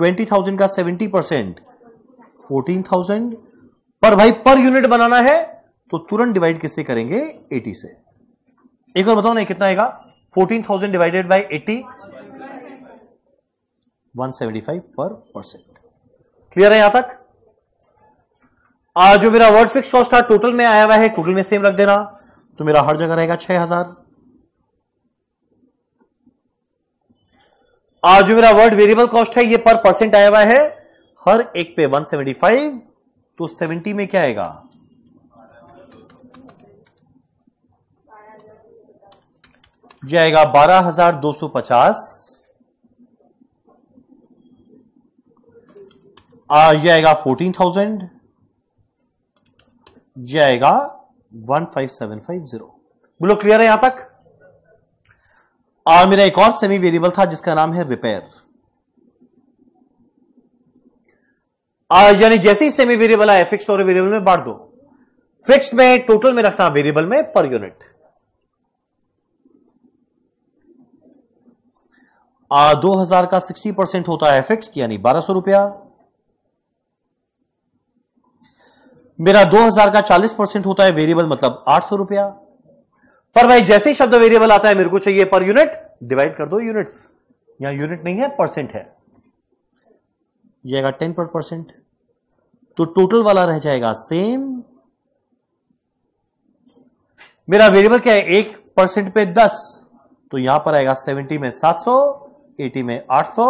20,000 का 70%, 14,000। पर भाई पर यूनिट बनाना है तो तुरंत डिवाइड किससे करेंगे? 80 से। एक और बताओ ना कितना आएगा 14,000 डिवाइडेड बाय 80 175 %। क्लियर है यहां तक? जो मेरा वर्ड फिक्स कॉस्ट था टोटल में आया हुआ है, टोटल में सेम रख देना तो मेरा हर जगह रहेगा 6,000। जो मेरा वर्ड वेरिएबल कॉस्ट है ये पर परसेंट आया हुआ है, हर एक पे 175 तो 70 में क्या आएगा 12,250। ये आएगा 14,000, ये आएगा 15,750। बोलो क्लियर है यहां तक? और मेरा एक और सेमी वेरिएबल था जिसका नाम है रिपेयर। यानी जैसे ही सेमी वेरिएबल आए फिक्स्ड और वेरिएबल में बांट दो, फिक्स्ड में टोटल में रखना, वेरिएबल में पर यूनिट। 2,000 का 60% होता है फिक्स्ड यानी 1,200 रुपया। मेरा 2,000 का 40% होता है वेरिएबल मतलब 800 रुपया। पर भाई जैसे ही शब्द वेरिएबल आता है मेरे को चाहिए पर यूनिट, डिवाइड कर दो यूनिट्स, यहां यूनिट नहीं है परसेंट है, ये आएगा 10 % तो टोटल वाला रह जाएगा सेम। मेरा वेरिएबल क्या है 1% पे 10 तो यहां पर आएगा 70 में 700, 80 में 800,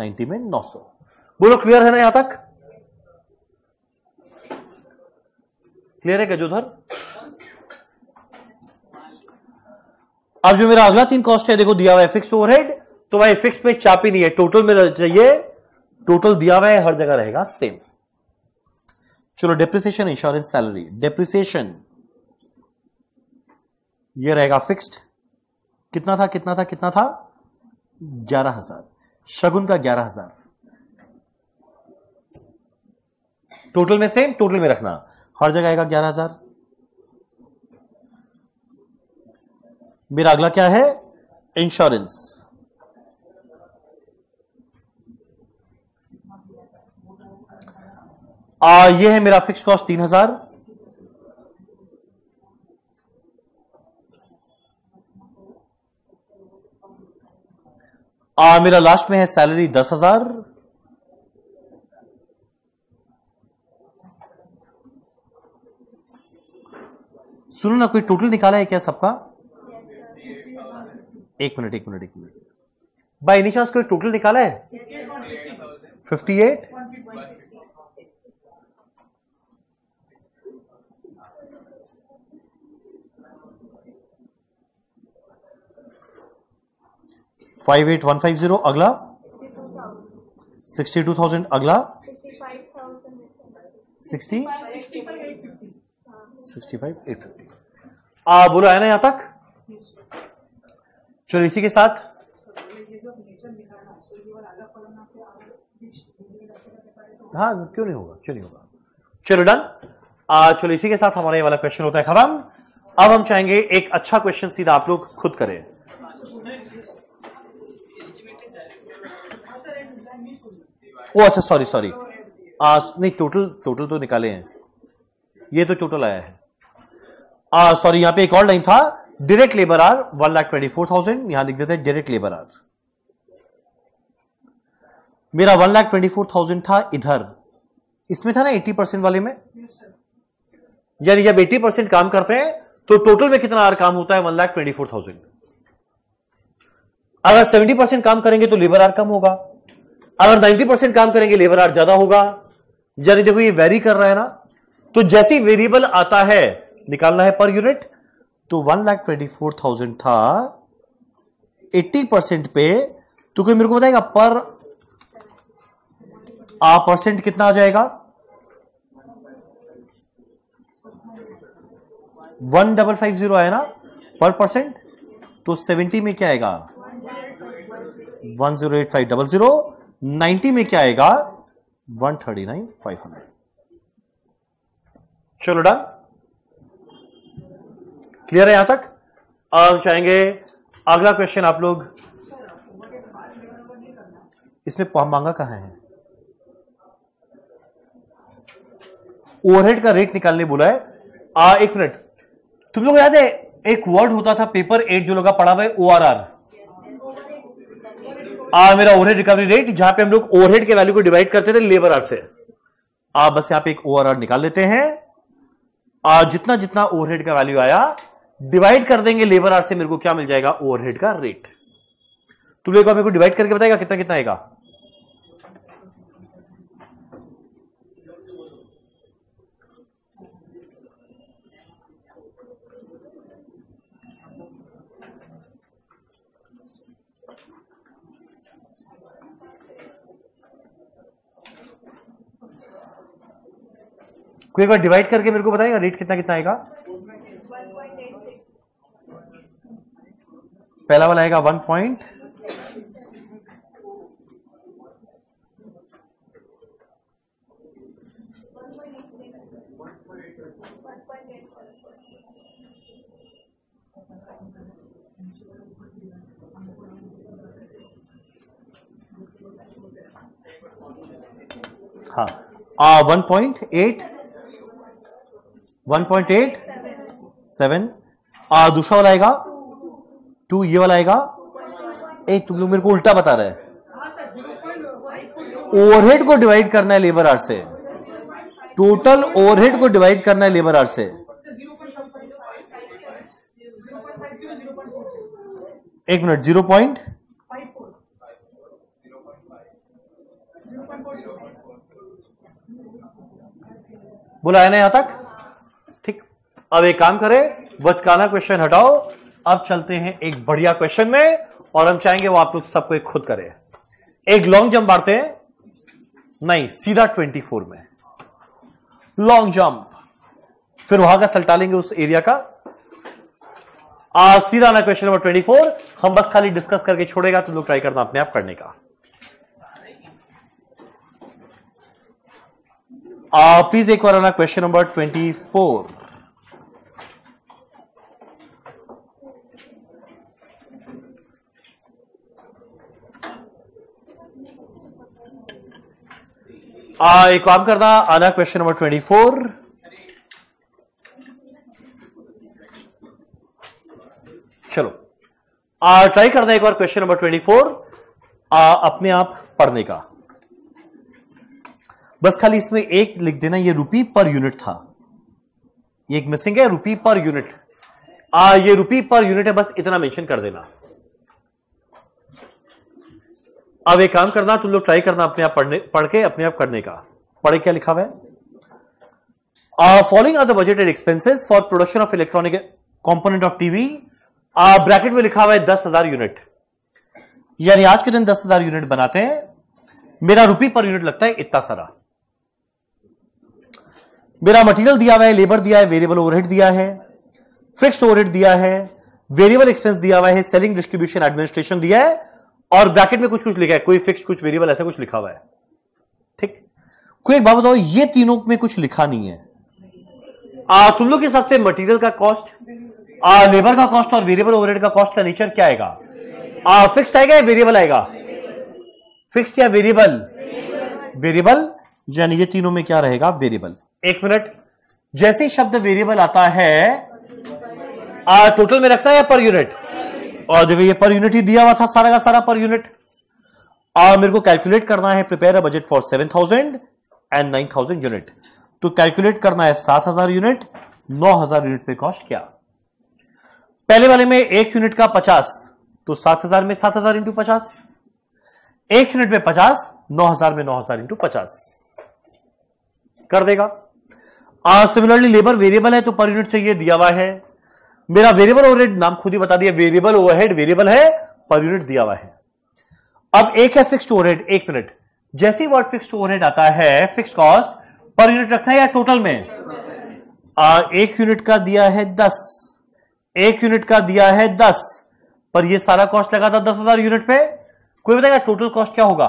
90 में 900। बोलो क्लियर है ना यहां तक? क्लियर है क्या जो उधर? अब जो मेरा अगला 3 कॉस्ट है देखो दिया हुआ है फिक्स ओवरहेड, तो भाई फिक्स पे चापी नहीं है, टोटल में चाहिए, टोटल दिया हुआ है हर जगह रहेगा सेम। चलो डेप्रिसिएशन, इंश्योरेंस, सैलरी। डेप्रिसिएशन ये रहेगा फिक्स्ड, कितना था 11,000, शगुन का 11,000, टोटल में सेम, टोटल में रखना, हर जगह आएगा 11,000। मेरा अगला क्या है इंश्योरेंस, ये है मेरा फिक्स कॉस्ट 3,000। मेरा लास्ट में है सैलरी 10,000। सुनो ना कोई टोटल निकाला है क्या सबका? एक मिनट बाय एनी चांस कोई टोटल निकाला है? 58 58150, अगला 62,000, अगला 65,850। बोलो आया ना यहां तक? चलो इसी के साथ हाँ क्यों नहीं होगा। चलो डन। चलो इसी के साथ हमारा ये वाला क्वेश्चन होता है खत्म। अब हम चाहेंगे एक अच्छा क्वेश्चन सीधा आप लोग खुद करें। ओ अच्छा सॉरी नहीं टोटल तो निकाले हैं, ये तो टोटल आया है। सॉरी यहां पे एक और लाइन था डायरेक्ट लेबर आर 1,24,000, यहां लिख देते हैं डायरेक्ट लेबर आर। मेरा 1,24,000 था इधर, इसमें था ना 80% वाले में, यानी जब 80% काम करते हैं तो टोटल में कितना आर काम होता है 1,24,000। अगर 70% काम करेंगे तो लेबर आर कम होगा, अगर 90% काम करेंगे लेबर आर ज्यादा होगा। यानी देखो ये वेरी कर रहा है ना, तो जैसे वेरिएबल आता है निकालना है पर यूनिट, तो 1,24,000 था 80% पे, तो कोई मेरे को बताएगा पर परसेंट कितना आ जाएगा? 1,550 आया ना पर परसेंट, तो 70 में क्या आएगा 1,085,000, 90 में क्या आएगा 1,39,500। चलो डन। क्लियर है यहां तक? हम चाहेंगे अगला क्वेश्चन आप लोग, इसमें मांगा कहां है, ओवरहेड का रेट निकालने बोला है। एक मिनट, तुम लोग याद है एक वर्ड होता था पेपर 8 जो लोग पढ़ा हुआ है ORR, मेरा ओवरहेड रिकवरी रेट, जहां पे हम लोग ओवरहेड के वैल्यू को डिवाइड करते थे लेबर आर से। आप बस यहां पे एक ORR निकाल लेते हैं, जितना जितना ओवरहेड का वैल्यू आया डिवाइड कर देंगे लेबर आर से, मेरे को क्या मिल जाएगा ओवरहेड का रेट। तुम लोग मेरे को डिवाइड करके बताएगा कितना कितना आएगा। कोई एक बार डिवाइड करके मेरे को बताएगा रेट कितना कितना आएगा। पहला वाला आएगा 1.87। दूसरा वाला आएगा 2, ये वाला आएगा 8। तुम लोग मेरे को उल्टा बता रहे हैं, ओवरहेड को डिवाइड करना है लेबर आर से, टोटल ओवरहेड को डिवाइड करना है लेबर आर से। एक मिनट, 0.54 बोला है ना यहां तक? अब एक काम करें, बचकाना क्वेश्चन हटाओ, अब चलते हैं एक बढ़िया क्वेश्चन में, और हम चाहेंगे वो आप लोग सबको एक खुद करें। एक लॉन्ग जंप मारते हैं, नहीं सीधा 24 में लॉन्ग जंप, फिर वहां का सल्टा लेंगे उस एरिया का। सीधा ना क्वेश्चन नंबर 24, हम बस खाली डिस्कस करके छोड़ेगा, तुम लोग ट्राई करना अपने आप करने का। प्लीज एक बार आना क्वेश्चन नंबर 24। एक काम करना, आना क्वेश्चन नंबर 24। चलो ट्राई करना एक बार क्वेश्चन नंबर 24 अपने आप पढ़ने का। बस खाली इसमें एक लिख देना, ये रुपी पर यूनिट था, ये एक मिसिंग है, रुपी पर यूनिट। ये रुपी पर यूनिट है, बस इतना मेंशन कर देना। अब एक काम करना, तुम लोग ट्राई करना अपने आप पढ़ के अपने आप करने का। पढ़े क्या लिखा हुआ है, following are the budgeted expenses for production of electronic component of TV. Bracket में लिखा हुआ है 10,000 यूनिट, यानी आज के दिन 10,000 यूनिट बनाते हैं, मेरा रुपी पर यूनिट लगता है इतना सारा। मेरा मटीरियल दिया हुआ है, लेबर दिया है, वेरिएबल ओवरहेड दिया है, फिक्स्ड ओवरहेड दिया है, वेरिएबल एक्सपेंस दिया हुआ है, सेलिंग डिस्ट्रीब्यूशन एडमिनिस्ट्रेशन दिया है, और ब्रैकेट में कुछ कुछ लिखा है, कोई फिक्स्ड कुछ वेरिएबल, ऐसा कुछ लिखा हुआ है। ठीक, कोई एक बात बताओ, ये तीनों में कुछ लिखा नहीं है। तुम लोग के हिसाब से मटेरियल का कॉस्ट, लेबर का कॉस्ट और वेरिएबल ओवरहेड का कॉस्ट का नेचर क्या आएगा? फिक्स्ड आएगा या वेरिएबल आएगा? फिक्स्ड या वेरिएबल? वेरिएबल, यानी ये तीनों में क्या रहेगा वेरिएबल। एक मिनट, जैसे ही शब्द वेरिएबल आता है टोटल में रखता है या पर यूनिट? और जब ये पर यूनिट ही दिया हुआ था सारा का सारा पर यूनिट। और मेरे को कैलकुलेट करना है, prepare a budget for 7,000 and 9,000 unit, तो कैलकुलेट करना है 7,000 यूनिट, 9,000 यूनिट पे कॉस्ट क्या। पहले वाले में एक यूनिट का 50, तो 7,000 में 7,000 इंटू 50, एक यूनिट में 50, 9,000 में 9,000 इंटू 50 कर देगा। सिमिलरली लेबर वेरिएबल है तो पर यूनिट चाहिए, दिया हुआ है। मेरा वेरिएबल ओवरहेड, नाम खुद ही बता दिया, वेरिएबल ओवरहेड वेरिएबल है, पर यूनिट दिया हुआ है। अब एक है फिक्स्ड ओवरहेड। एक मिनट, जैसे वर्ड फिक्स्ड ओवरहेड आता है, फिक्स्ड कॉस्ट पर यूनिट रखना है या टोटल में? एक यूनिट का दिया है 10, एक यूनिट का दिया है 10, पर ये सारा कॉस्ट लगा था 10,000 यूनिट पे। कोई बताएगा टोटल कॉस्ट क्या होगा?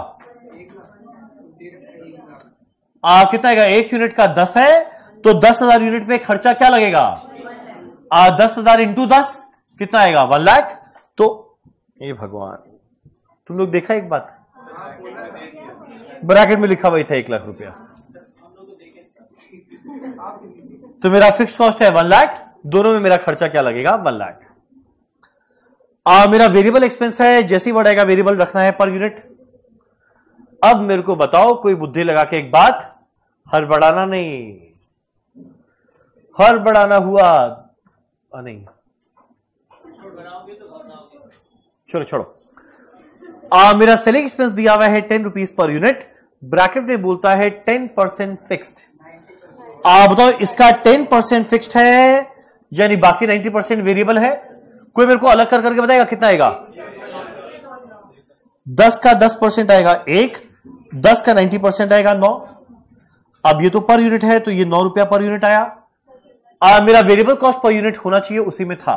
कितना आएगा? एक यूनिट का 10 है तो 10,000 यूनिट पे खर्चा क्या लगेगा? 10,000 इंटू 10 कितना आएगा? 1 लाख। तो ये भगवान, तुम लोग देखा एक बात, ब्रैकेट में लिखा हुआ था 1 लाख रुपया। तो मेरा फिक्स कॉस्ट है 1 लाख, दोनों में मेरा खर्चा क्या लगेगा 1 लाख। मेरा वेरिएबल एक्सपेंस है, जैसी बढ़ेगा वेरिएबल रखना है पर यूनिट। अब मेरे को बताओ कोई बुद्धि लगा के एक बात, हड़बड़ाना नहीं, हड़बड़ाना हुआ नहीं, चलो छोड़ो। मेरा सेलिंग एक्सपेंस दिया हुआ है 10 रुपीज पर यूनिट, ब्रैकेट में बोलता है 10% फिक्स्ड। बताओ इसका 10% फिक्स्ड है यानी बाकी 90% वेरिएबल है। कोई मेरे को अलग कर करके बताएगा कितना आएगा? 10 का 10% आएगा 1, 10 का 90% आएगा 9। अब ये तो पर यूनिट है तो ये 9 रुपया पर यूनिट आया। मेरा वेरिएबल कॉस्ट पर यूनिट होना चाहिए, उसी में था,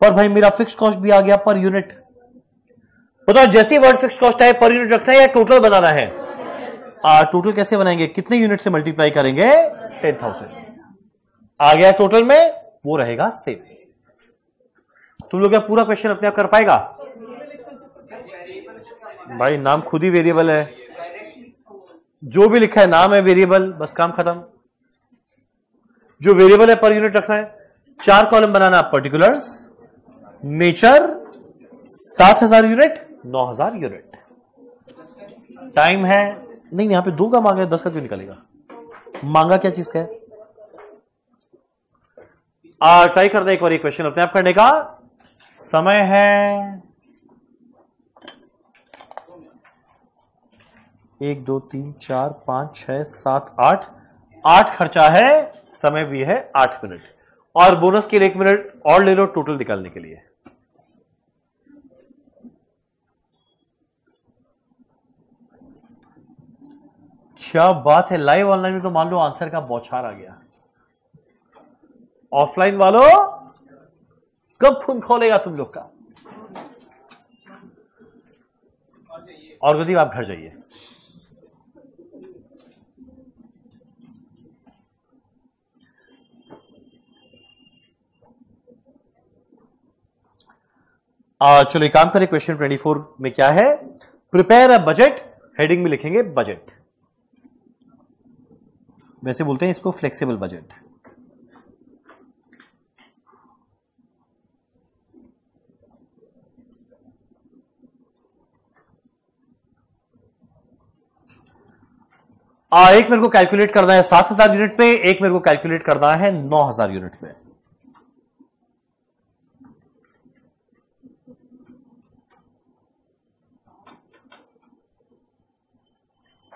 पर भाई मेरा फिक्स्ड कॉस्ट भी आ गया पर यूनिट। बताओ जैसे वर्ड फिक्स्ड कॉस्ट आए पर यूनिट रखना है या टोटल बनाना है? टोटल कैसे बनाएंगे? कितने यूनिट से मल्टीप्लाई करेंगे? 10,000 आ गया टोटल में, वो रहेगा सेम। तुम लोग क्या पूरा क्वेश्चन अपने आप कर पाएगा? भाई नाम खुद ही वेरिएबल है, जो भी लिखा है नाम है वेरिएबल, बस काम खत्म। जो वेरिएबल है पर यूनिट रखना है। 4 कॉलम बनाना, particulars, nature, 7,000 unit, 9,000 unit. Time है नहीं, यहां पे 2 का मांगा है, 10 का क्यों निकालेगा? मांगा क्या चीज का है? ट्राई करना एक बार ये क्वेश्चन अपने आप करने का। समय है 1 2 3 4 5 6 7 8 खर्चा है, समय भी है 8 मिनट, और बोनस के लिए 1 मिनट और ले लो टोटल निकालने के लिए। क्या बात है, लाइव ऑनलाइन में तो मान लो आंसर का बौछार आ गया, ऑफलाइन वालों कब खून खोलेगा तुम लोग का। और गदीप आप घर जाइए। चलो काम करें, क्वेश्चन 24 में क्या है, प्रिपेयर अ बजट, हेडिंग में लिखेंगे बजट। वैसे बोलते हैं इसको फ्लेक्सिबल बजट। एक मेरे को कैलकुलेट करना है 7,000 यूनिट पे, एक मेरे को कैलकुलेट करना है 9,000 यूनिट पे।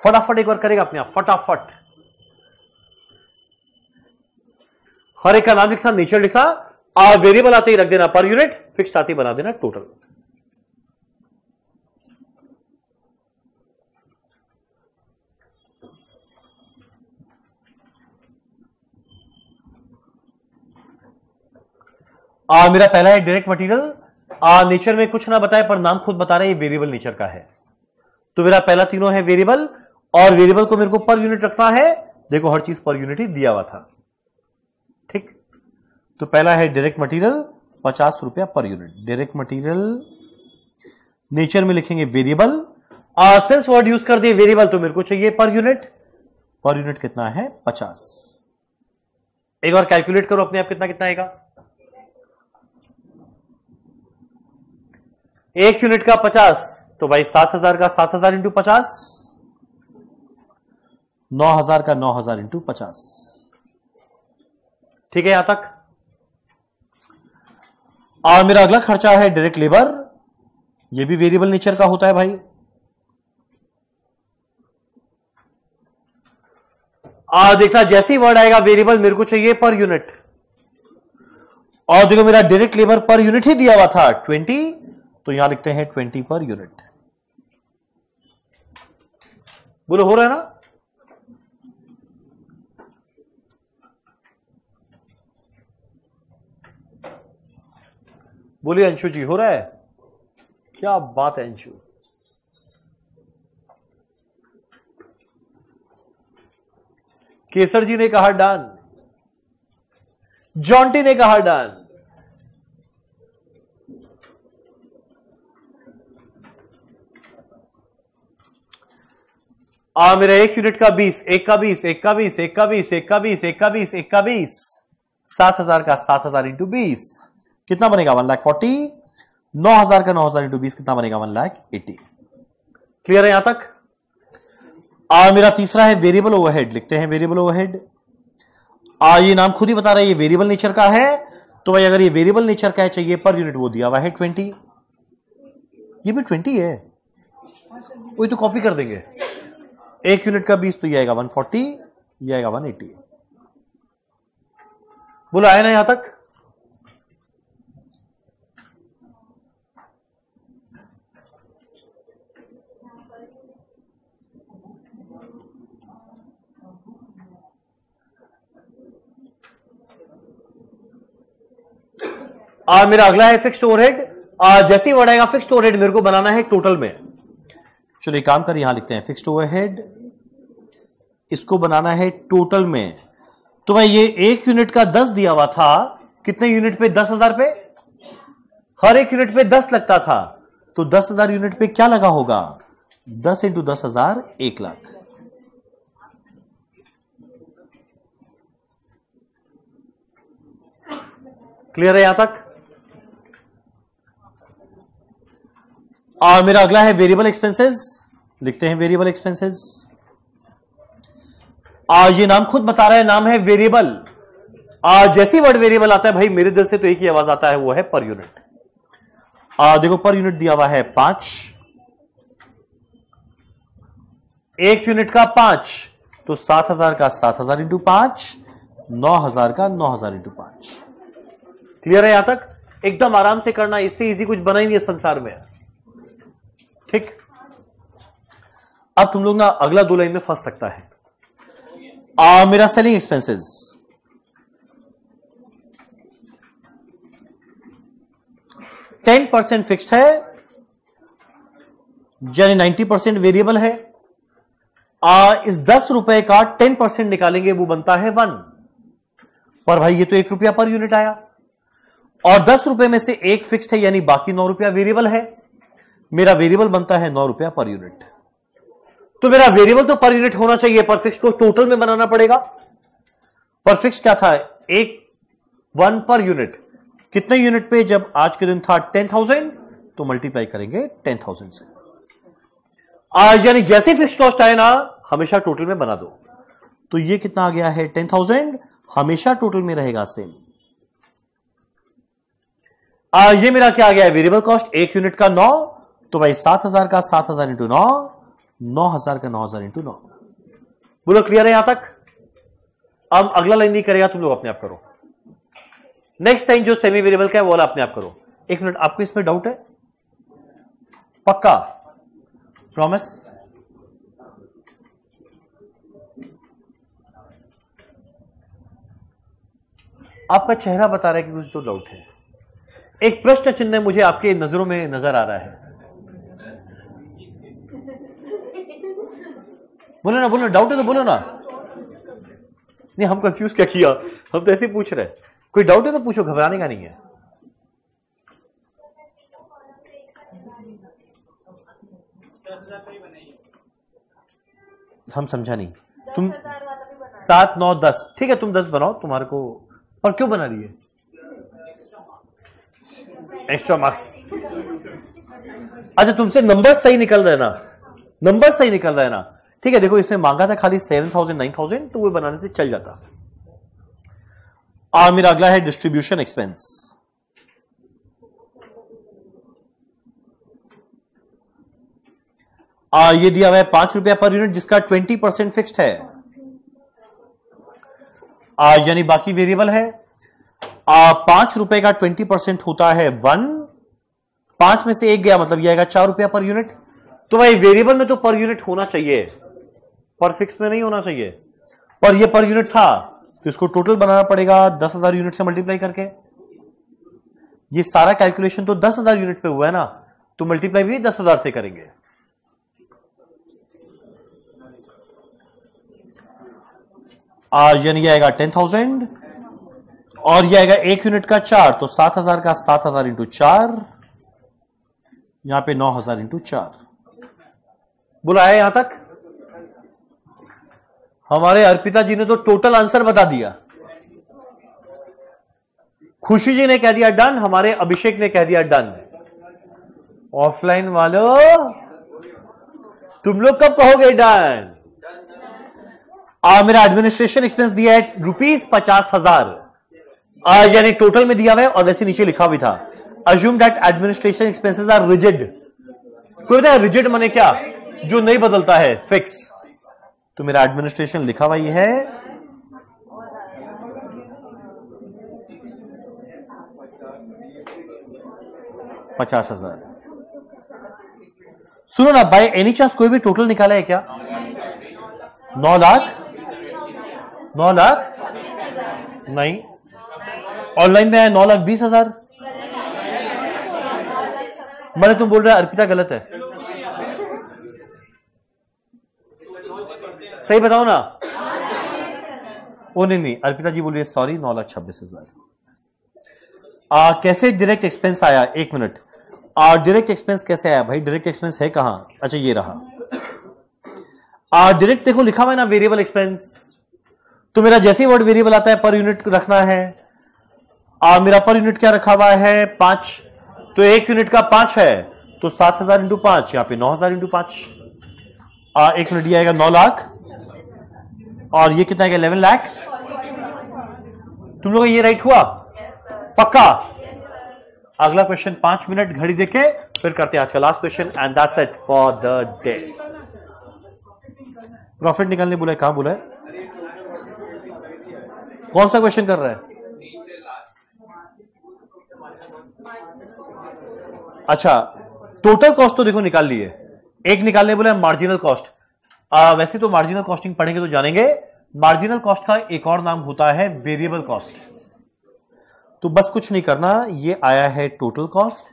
फटाफट एक बार करेगा अपने आप, फटाफट। हर एक का नाम लिखना, नेचर लिखना, और वेरिएबल आते ही रख देना पर यूनिट, फिक्स्ड आते ही बना देना टोटल। मेरा पहला है डायरेक्ट मटेरियल। नेचर में कुछ ना बताए पर नाम खुद बता रहे, ये वेरिएबल नेचर का है, तो मेरा पहला तीनों है वेरिएबल, और वेरिएबल को मेरे को पर यूनिट रखना है। देखो हर चीज पर यूनिट ही दिया हुआ था, ठीक। तो पहला है डायरेक्ट मटेरियल, 50 रुपया per unit direct material. Nature में लिखेंगे वेरिएबल, और सेल्स वर्ड यूज कर दिए वेरिएबल, तो मेरे को चाहिए पर यूनिट। पर यूनिट कितना है 50। एक बार कैलकुलेट करो अपने आप कितना कितना आएगा। 1 यूनिट का 50, तो भाई 7,000 का 7,000 इंटू 50, 9,000 का 9,000 इंटू 50, ठीक है यहां तक। और मेरा अगला खर्चा है डायरेक्ट लेबर, ये भी वेरिएबल नेचर का होता है भाई। देखना जैसे ही वर्ड आएगा वेरिएबल, मेरे को चाहिए पर यूनिट, और देखो मेरा डायरेक्ट लेबर पर यूनिट ही दिया हुआ था 20, तो यहां लिखते हैं 20 पर यूनिट। बोलो हो रहा है ना? बोलिए अंशु जी, हो रहा है? क्या बात है अंशु। केसर जी ने कहा डन, जॉन्टी ने कहा डन। मेरा 1 यूनिट का 20, 1 का 20, 1 का 20, 1 का 20, 1 का 20, 1 का 20, 1 का 20, 7,000 का 7,000 इंटू 20 कितना बनेगा 1,40,000, 9,000 का 9,000 इंटू 20 कितना बनेगा 1,80,000। क्लियर है यहां तक। और मेरा तीसरा है वेरिएबल ओवरहेड। लिखते हैं वेरिएबल ओवरहेड। और ये नाम खुद ही बता रहा है ये वेरिएबल नेचर का है, तो भाई अगर ये वेरिएबल नेचर का है चाहिए पर यूनिट वो दिया हुआ है 20, ये भी 20 है, वही तो कॉपी कर देंगे। एक यूनिट का 20 तो ये आएगा 140, ये आएगा 180। बोला आया ना यहां तक। मेरा अगला है फिक्स्ड ओवरहेड। जैसे ही वर्ड आएगा फिक्स्ड ओवरहेड मेरे को बनाना है टोटल में। चलिए काम कर यहां लिखते हैं फिक्स्ड ओवरहेड, इसको बनाना है टोटल में। तो भाई ये एक यूनिट का 10 दिया हुआ था, कितने यूनिट पे 10,000 पे, हर एक यूनिट पे 10 लगता था, तो 10,000 यूनिट पे क्या लगा होगा 10 इंटू 10,000 1,00,000। क्लियर है यहां तक। और मेरा अगला है वेरिएबल एक्सपेंसेस। लिखते हैं वेरिएबल एक्सपेंसेस। और ये नाम खुद बता रहा है नाम है वेरिएबल। जैसे ही वर्ड वेरिएबल आता है भाई मेरे दिल से तो एक ही आवाज आता है, वो है पर यूनिट। देखो पर यूनिट दिया हुआ है 5, एक यूनिट का 5 तो 7,000 का 7,000 इंटू 5, 9,000 का 9,000 इंटू 5। क्लियर है यहां तक। एकदम आराम से करना, इससे इजी कुछ बना ही नहीं है संसार में। ठीक, अब तुम लोग ना अगला दो लाइन में फंस सकता है। मेरा सेलिंग एक्सपेंसेस। टेन % फिक्स्ड है यानी 90% वेरिएबल है। इस 10 रुपए का 10% निकालेंगे, वो बनता है 1। पर भाई ये तो 1 रुपया पर यूनिट आया, और 10 रुपए में से 1 फिक्स्ड है यानी बाकी 9 रुपया वेरिएबल है। मेरा वेरिएबल बनता है 9 रुपया पर यूनिट। तो मेरा वेरिएबल तो पर यूनिट होना चाहिए, पर फिक्स को टोटल में बनाना पड़ेगा। पर फिक्स क्या था 1 पर यूनिट, कितने यूनिट पे, जब आज के दिन था 10,000 तो मल्टीप्लाई करेंगे 10,000 से। यानी जैसे फिक्स कॉस्ट आए ना हमेशा टोटल में बना दो। तो ये कितना आ गया है 10,000, हमेशा टोटल में रहेगा सेम। ये मेरा क्या आ गया है वेरिएबल कॉस्ट, एक यूनिट का 9 तो भाई 7,000 का 7,000 इंटू 9, 9,000 का 9,000 इंटू 9। बोलो क्लियर है यहां तक। अब अगला लाइन नहीं करेगा तुम लोग, अपने आप करो। नेक्स्ट लाइन जो सेमी वेरिएबल का है वो वाला अपने आप करो। एक मिनट, आपको इसमें डाउट है? पक्का प्रॉमिस? आपका चेहरा बता रहा है कि कुछ तो डाउट है। एक प्रश्न चिन्ह मुझे आपके नजरों में नजर आ रहा है। बोलो ना, बोलो डाउट है तो बोलो ना। नहीं हम कंफ्यूज क्या किया, हम तो ऐसे ही पूछ रहे हैं। कोई डाउट है तो पूछो, घबराने का नहीं है। हम समझा नहीं। तुम 7, 9, 10 ठीक है, तुम 10 बनाओ, तुम्हारे को पर क्यों बना रही है एक्स्ट्रा मार्क्स। अच्छा तुमसे नंबर सही निकल रहे ना, नंबर सही निकल रहे ना। ठीक है, देखो इसने मांगा था खाली 7,000, 9,000 तो वो बनाने से चल जाता। मेरा अगला है डिस्ट्रीब्यूशन एक्सपेंस। ये दिया हुआ है 5 रुपया पर यूनिट, जिसका 20% फिक्स्ड है यानी बाकी वेरिएबल है। 5 रुपए का 20% होता है 1, 5 में से 1 गया मतलब यह आएगा 4 रुपया पर यूनिट। तो भाई वेरिएबल में तो पर यूनिट होना चाहिए, पर फिक्स में नहीं होना चाहिए। पर ये पर यूनिट था तो इसको टोटल बनाना पड़ेगा 10,000 यूनिट से मल्टीप्लाई करके। ये सारा कैलकुलेशन तो 10,000 यूनिट पे हुआ है ना, तो मल्टीप्लाई भी 10,000 से करेंगे। यानी ये आएगा 10,000 और ये आएगा एक यूनिट का 4 तो 7,000 का 7,000 इंटू 4, यहां पे 9,000 इंटू 4। बुलाया यहां तक। हमारे अर्पिता जी ने तो टोटल आंसर बता दिया। खुशी जी ने कह दिया डन, हमारे अभिषेक ने कह दिया डन। ऑफलाइन वालों तुम लोग कब कहोगे डन? मेरा एडमिनिस्ट्रेशन एक्सपेंस दिया है ₹50,000 यानी टोटल में दिया हुआ है, और वैसे नीचे लिखा भी था assume that administration expenses are rigid. कोई बताया रिजिड माने क्या? जो नहीं बदलता है, फिक्स। तो मेरा एडमिनिस्ट्रेशन लिखा हुआ ये है, ₹50,000। सुनो ना, बाय एनी चांस कोई भी टोटल निकाला है क्या? 9 लाख? 9 लाख नहीं, ऑनलाइन में है 9,20,000। मैंने तुम बोल रहे हो अर्पिता गलत है, सही बताओ ना। ओ नहीं, अर्पिता जी बोल रही है सॉरी 9,26,000। कैसे डायरेक्ट एक्सपेंस आया? एक मिनट, डायरेक्ट एक्सपेंस कैसे आया भाई? डायरेक्ट एक्सपेंस है कहां? अच्छा ये रहा डायरेक्ट, देखो लिखा हुआ है ना वेरिएबल एक्सपेंस। तो मेरा जैसे ही वर्ड वेरिएबल आता है पर यूनिट रखना है। मेरा पर यूनिट क्या रखा हुआ है? 5। तो एक यूनिट का 5 है तो 7,000 इंटू 5, यहां पर 9,000 इंटू 5। एक यूनिट आएगा 9 लाख, और ये कितना आएगा 11 लाख। तुम लोग ये राइट हुआ? पक्का? अगला क्वेश्चन 5 मिनट घड़ी देके फिर करते हैं आज का last question and that's it for the day. Profit निकालने बोला है, कहां बोला है? कौन सा क्वेश्चन कर रहा है? अच्छा टोटल कॉस्ट तो देखो निकाल लिए। एक निकालने बोला है मार्जिनल कॉस्ट। वैसे तो मार्जिनल कॉस्टिंग पढ़ेंगे तो जानेंगे मार्जिनल कॉस्ट का एक और नाम होता है वेरिएबल कॉस्ट। तो बस कुछ नहीं करना, ये आया है टोटल कॉस्ट।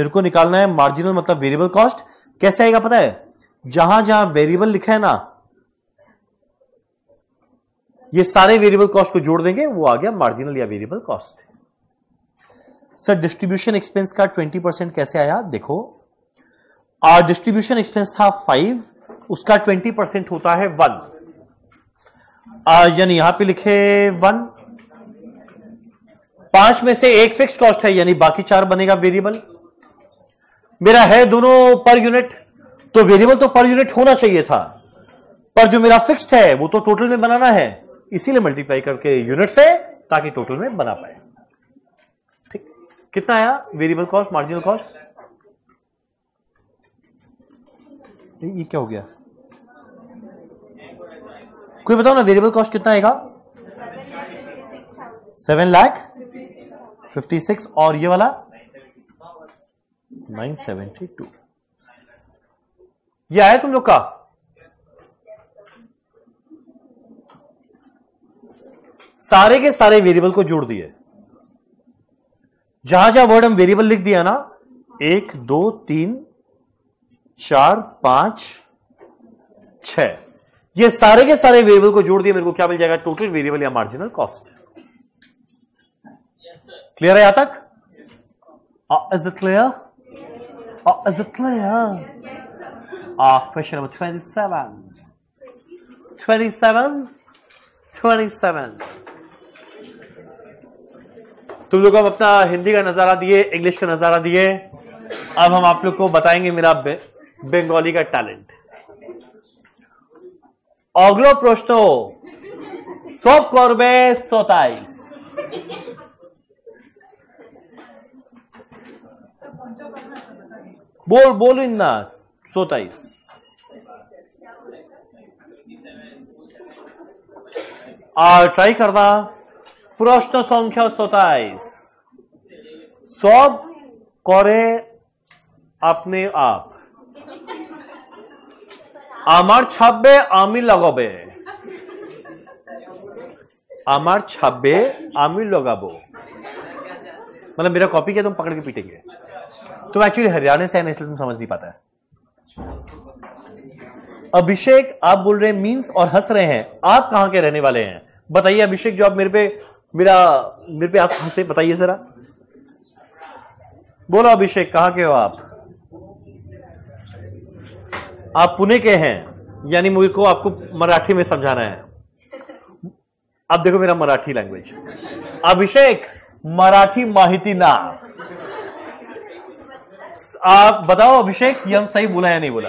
मेरे को निकालना है मार्जिनल मतलब वेरिएबल कॉस्ट। कैसे आएगा पता है? जहां जहां वेरिएबल लिखा है ना, ये सारे वेरिएबल कॉस्ट को जोड़ देंगे, वो आ गया मार्जिनल या variable cost. Sir distribution expense का 20% कैसे आया? देखो डिस्ट्रीब्यूशन एक्सपेंस था 5, उसका 20% होता है 1, यानी यहां पे लिखे 1। 5 में से एक फिक्स कॉस्ट है यानी बाकी 4 बनेगा वेरिएबल। मेरा है दोनों पर यूनिट, तो वेरिएबल तो पर यूनिट होना चाहिए था, पर जो मेरा फिक्स्ड है वो तो टोटल में बनाना है, इसीलिए मल्टीप्लाई करके यूनिट से ताकि टोटल में बना पाए। कितना आया वेरिएबल कॉस्ट मार्जिनल कॉस्ट? ये क्या हो गया? कोई बताओ ना वेरिएबल कॉस्ट कितना आएगा? 7,56,000 और ये वाला 972। ये आया तुम लोग का? सारे के सारे वेरिएबल को जोड़ दिए। जहां जहां वर्ड हम वेरिएबल लिख दिया ना, 1 2 3 4 5 6, ये सारे के सारे वेरिएबल को जोड़ दिए, मेरे को क्या मिल जाएगा? टोटल वेरिएबल या मार्जिनल कॉस्ट। क्लियर है यहां तक? Is it clear? Is it clear? Question number 27। तुम लोग अब अपना हिंदी का नजारा दिए, इंग्लिश का नजारा दिए, अब हम आप लोग को बताएंगे मेरा बंगाली का टैलेंट। अगलो प्रश्न सब करबे 27। बोल ना 27। ट्राई करना प्रश्न संख्या 27 सब करे अपने आप आमार छाबे आमी लगाबे मतलब मेरा कॉपी क्या तुम पकड़ के पीटेंगे? तुम एक्चुअली हरियाणा से है ना, इसलिए तुम समझ नहीं पाता है। अभिषेक आप बोल रहे मीन्स और हंस रहे हैं, आप कहां के रहने वाले हैं बताइए अभिषेक? जो आप मेरे पे आप हंसे, बताइए जरा। बोलो अभिषेक कहां के हो आप? आप पुणे के हैं, यानी मुझे को आपको मराठी में समझाना है। अब देखो मेरा मराठी लैंग्वेज, अभिषेक मराठी माहिती ना, आप बताओ अभिषेक ये हम सही बोला या नहीं बोला।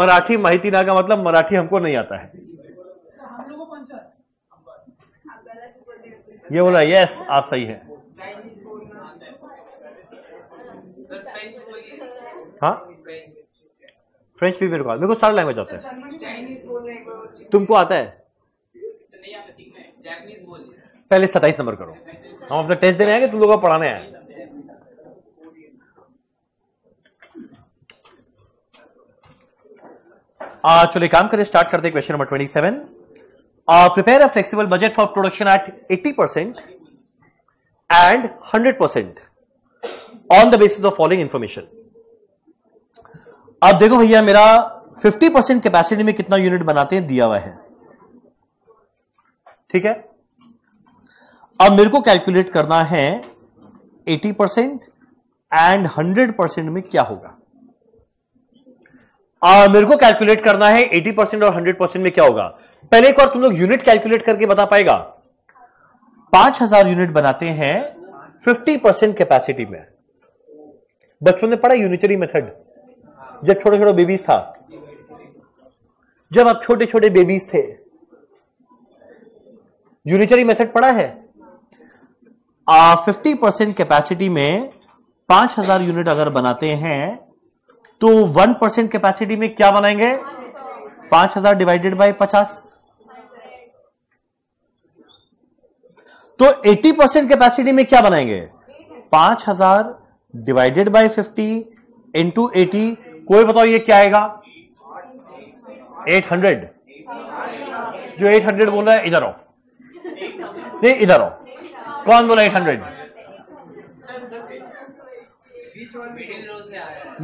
मराठी माहिती ना का मतलब मराठी हमको नहीं आता है। ये बोला यस आप सही है। हाँ फ्रेंच भी मेरे को सारा लैंग्वेज आता है। तुमको आता है? पहले 27 नंबर करो, हम अपना टेस्ट देने आएंगे, तुम लोगों को पढ़ाने आए। चलिए काम करें, स्टार्ट करते हैं question number 27। Prepare a flexible budget for production at 80% and 100% on the basis of following information. अब देखो भैया मेरा 50% कैपेसिटी में कितना यूनिट बनाते हैं दिया हुआ है, ठीक है। अब मेरे को कैलकुलेट करना है 80% एंड 100% में क्या होगा। मेरे को कैलकुलेट करना है 80% और 100% में क्या होगा। पहले एक बार तुम लोग यूनिट कैलकुलेट करके बता पाएगा। 5000 यूनिट बनाते हैं 50% कैपेसिटी में। बच्चों ने पढ़ा यूनिटरी मेथड, जब छोटे छोटे बेबीज था, जब आप छोटे छोटे बेबीज थे, यूनिटरी मेथड पढ़ा है। 50% कैपेसिटी में 5000 यूनिट अगर बनाते हैं तो 1% कैपेसिटी में क्या बनाएंगे? 5000 डिवाइडेड बाय 50। तो 80% कैपेसिटी में क्या बनाएंगे? 5000 डिवाइडेड बाय 50 इंटू 80, कोई बताओ ये क्या आएगा? 800। जो 800 बोल रहा है इधर आओ, नहीं इधर आओ, कौन बोला 800?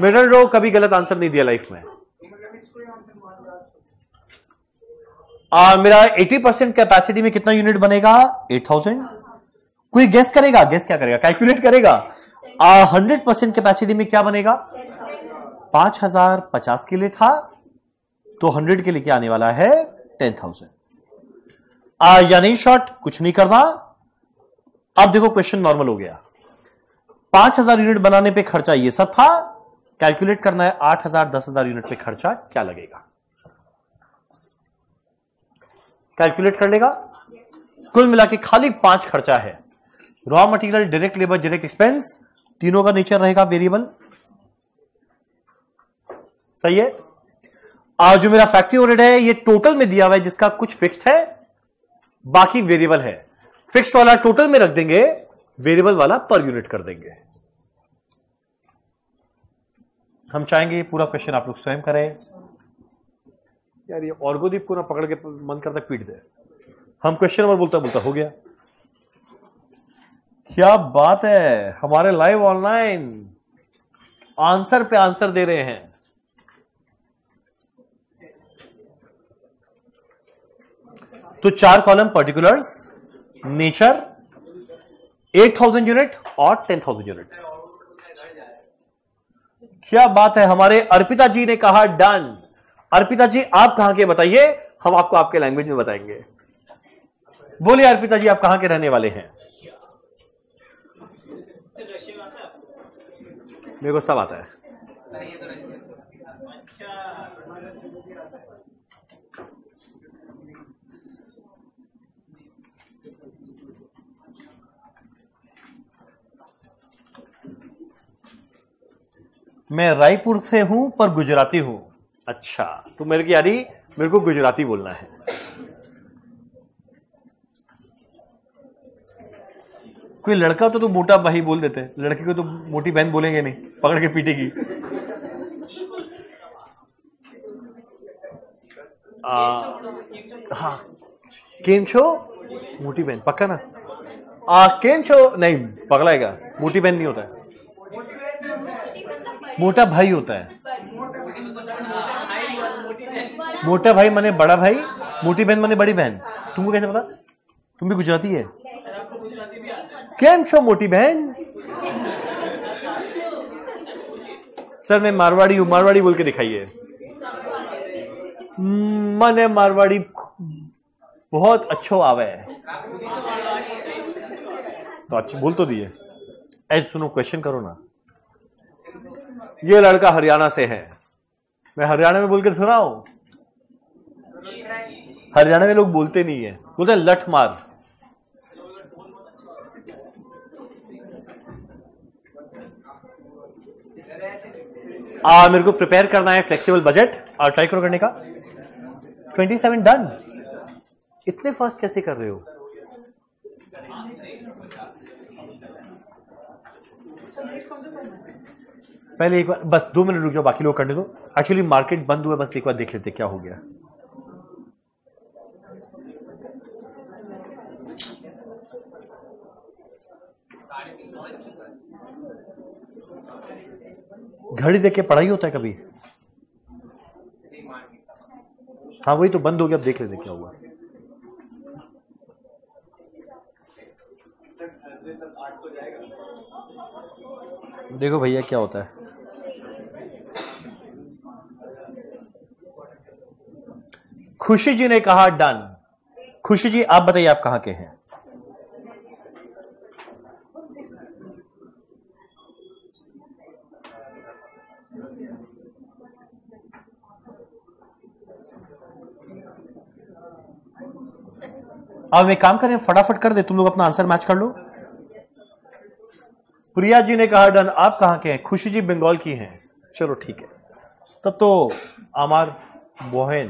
मिडल रो कभी गलत आंसर नहीं दिया लाइफ में। मेरा 80% कैपेसिटी में कितना यूनिट बनेगा? 8000। कोई गेस करेगा? गेस क्या करेगा? कैलकुलेट करेगा। 100% कैपेसिटी में क्या बनेगा? 5050 के लिए था तो 100 के लिए क्या आने वाला है? 10000। यानी शॉर्ट कुछ नहीं करना। अब देखो क्वेश्चन नॉर्मल हो गया। 5000 यूनिट बनाने पे खर्चा ये सब था, कैलकुलेट करना है 8000 10000 यूनिट पे खर्चा क्या लगेगा। कैलकुलेट कर लेगा। कुल मिला के खाली 5 खर्चा है, raw material, direct labour, direct expense, तीनों का नेचर रहेगा वेरिएबल, सही है। आज जो मेरा फैक्ट्री ओवरहेड है ये टोटल में दिया हुआ है, जिसका कुछ फिक्स्ड है बाकी वेरिएबल है। फिक्स्ड वाला टोटल में रख देंगे, वेरिएबल वाला पर यूनिट कर देंगे। हम चाहेंगे पूरा क्वेश्चन आप लोग स्वयं करें। यार ये ऑर्गोदीप को ना पकड़ के मन करता पीट दे। हम क्वेश्चन नंबर बोलता बोलता हो गया। क्या बात है, हमारे लाइव ऑनलाइन आंसर पे आंसर दे रहे हैं। तो 4 कॉलम पर्टिकुलर्स, नेचर, 8000 यूनिट और 10000 यूनिट्स। क्या बात है, हमारे अर्पिता जी ने कहा डन। अर्पिता जी आप कहां के बताइए, हम आपको आपके लैंग्वेज में बताएंगे। बोलिए अर्पिता जी, आप कहां के रहने वाले हैं? मेरे को सब आता है। मैं रायपुर से हूं पर गुजराती हूं। अच्छा, तो मेरे की यारी मेरे को गुजराती बोलना है। कोई लड़का तो मोटा भाई बोल देते हैं, लड़की को तो मोटी बहन बोलेंगे नहीं, पकड़ के पीटेगी। हाँ केम छो मोटी बहन, पक्का ना? केम छो नहीं, पकड़ाएगा। मोटी बहन नहीं होता है, मोटा भाई होता है। मोटा भाई माने बड़ा भाई, मोटी बहन माने बड़ी बहन। तुमको कैसे पता? तुम भी गुजराती है? केम छो मोटी बहन। सर मैं मारवाड़ी हूं, मारवाड़ी बोल के दिखाइए। माने मारवाड़ी बहुत अच्छो आवे तो अच्छी बोल तो दिए। ऐसे सुनो, क्वेश्चन करो ना। ये लड़का हरियाणा से है, मैं हरियाणा में बोलकर सुना हूं, हरियाणा में लोग बोलते नहीं है, बोलते हैं लठ मार। मेरे को प्रिपेयर करना है फ्लेक्सिबल बजट और ट्राई करो करने का। 27 डन। इतने फास्ट कैसे कर रहे हो? पहले एक बार बस 2 मिनट रुक जाओ, बाकी लोग करने दो। एक्चुअली मार्केट बंद हुआ, बस एक बार देख लेते क्या हो गया। घड़ी देख के पढ़ाई होता है कभी? हाँ वही तो, बंद हो गया, अब देख लेते क्या हुआ। देखो भैया क्या होता है। खुशी जी ने कहा डन। खुशी जी आप बताइए, आप कहां के हैं? अब एक काम करें, फटाफट कर दे, तुम लोग अपना आंसर मैच कर लो। प्रिया जी ने कहा डन। आप कहां के हैं? खुशी जी बंगाल की हैं। चलो ठीक है, तब तो आमार बोहेन।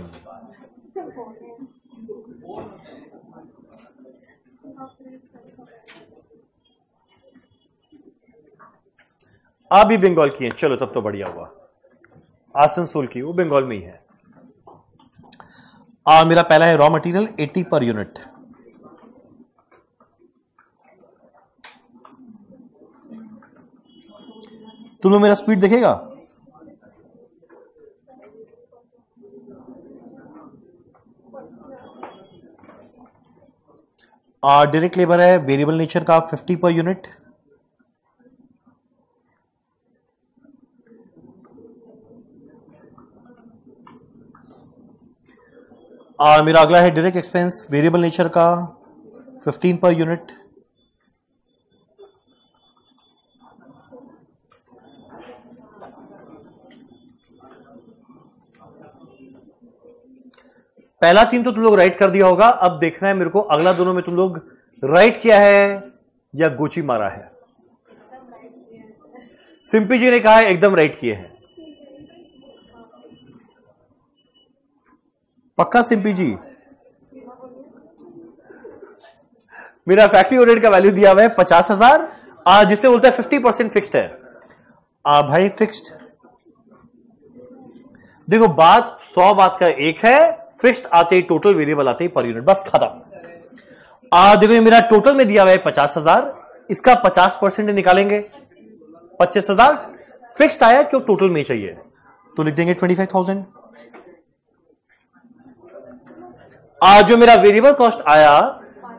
आप भी बंगाल की हैं, चलो तब तो बढ़िया हुआ। आसनसोल की, वो बंगाल में ही है। मेरा पहला है रॉ मटेरियल 80 पर यूनिट। तुम लोग मेरा स्पीड देखेगा? डायरेक्ट लेबर है, वेरिएबल नेचर का 50 पर यूनिट। मेरा अगला है डायरेक्ट एक्सपेंस, वेरिएबल नेचर का 15 पर यूनिट। पहला 3 तो तुम लोग राइट कर दिया होगा, अब देखना है मेरे को अगला दोनों में तुम लोग राइट किया है या गोची मारा है। सिंपी जी ने कहा है एकदम राइट किए हैं। पक्का सिंपी जी? मेरा फैक्ट्री ओरिएंटेड का वैल्यू दिया हुआ है 50,000, जिससे बोलता है 50% फिक्स्ड है। भाई फिक्स्ड देखो, बात 100 बात का एक है, फिक्स्ड आते ही टोटल, वेरिएबल आते ही पर यूनिट, बस खत्म। देखो ये मेरा टोटल में दिया हुआ है 50,000, इसका 50% निकालेंगे 25,000, फिक्स्ड आया जो टोटल में चाहिए तो लिख देंगे 25,000। आज जो मेरा वेरिएबल कॉस्ट आया,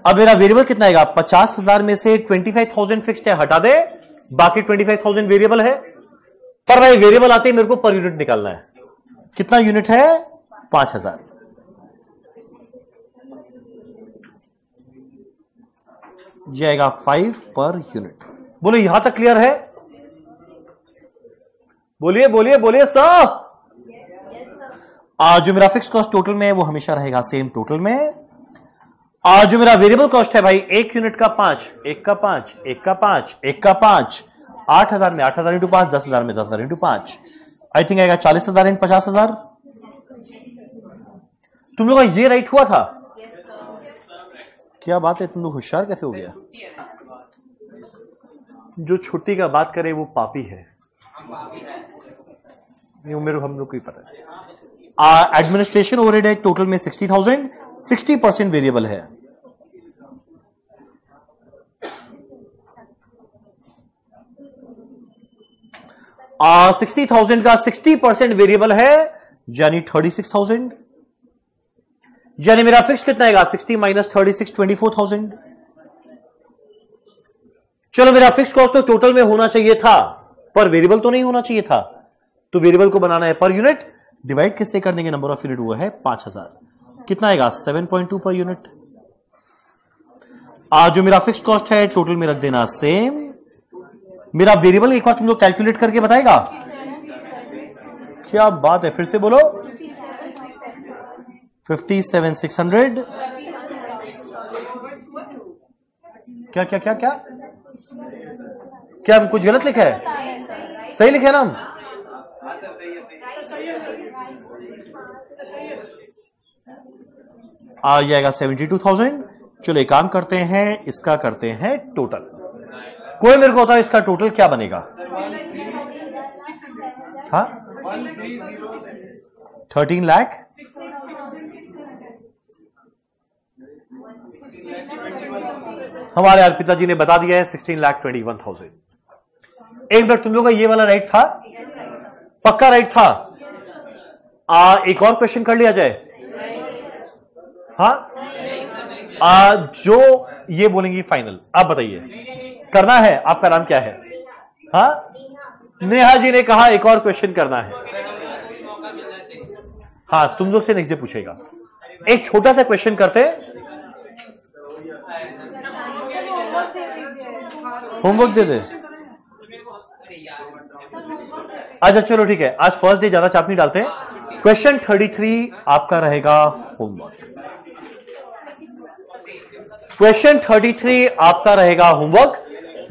अब मेरा वेरिएबल कितना आएगा? 50,000 में से 25,000 फिक्स्ड है, हटा दे, बाकी 25,000 वेरिएबल है। पर भाई वेरिएबल आते ही मेरे को पर यूनिट निकालना है, कितना यूनिट है? 5,000। ये आएगा 5 पर यूनिट। बोलो यहां तक क्लियर है? बोलिए बोलिए बोलिए सर। आज जो मेरा फिक्स कॉस्ट टोटल में है वो हमेशा रहेगा सेम टोटल में। आज जो मेरा वेरिएबल कॉस्ट है भाई, 1 यूनिट का 5, 1 का 5, 1 का 5, 1 का 5, 8,000 में 8,000 इंटू 5, 10,000 में 10,000 इंटू 5, आई थिंक आएगा 40,000 इंटू 50,000। तुम लोग का ये राइट हुआ था? क्या बात है, तुम लोग होशियार कैसे हो गया? जो छुट्टी का बात करे वो पापी है, हम लोग को ही पता है। एडमिनिस्ट्रेशन ओवरहेड है टोटल में 60,000, 60% वेरिएबल है। और 60,000 का 60% वेरिएबल है यानी 36,000। यानी मेरा फिक्स कितना आएगा? 60 माइनस 36, 24,000। चलो मेरा फिक्स कॉस्ट तो टोटल में होना चाहिए था, पर वेरिएबल तो नहीं होना चाहिए था, तो वेरिएबल को बनाना है पर यूनिट। डिवाइड किससे कर देंगे? नंबर ऑफ यूनिट वो है 5,000। कितना आएगा 7.2 पर यूनिट। आज जो मेरा फिक्स्ड कॉस्ट है टोटल में रख देना सेम। मेरा वेरिएबल एक बार तुम लोग कैलकुलेट करके बताएगा, क्या बात है, फिर से बोलो 57,600 क्या क्या क्या क्या क्या हम कुछ गलत लिखा है? सही लिखा है ना हम? आ जाएगा 72,000। चलो एक काम करते हैं, इसका करते हैं टोटल। कोई मेरे को बताओ इसका टोटल क्या बनेगा? हाँ 13 लाख। हमारे यार पिताजी ने बता दिया है 16,21,000। एक मिनट, तुम लोगों का ये वाला राइट था? पक्का राइट था? एक और क्वेश्चन कर लिया जाए? हाँ जो ये बोलेंगी फाइनल, आप बताइए करना है। आपका नाम क्या है? हाँ नेहा जी ने कहा एक और क्वेश्चन करना है। हाँ तुम लोग से नेक्स्ट डे पूछेगा। एक छोटा सा क्वेश्चन करते, होमवर्क दे दे। अच्छा चलो ठीक है, आज फर्स्ट डे ज्यादा चाप नहीं डालते। क्वेश्चन 33 आपका रहेगा होमवर्क। क्वेश्चन 33 आपका रहेगा होमवर्क।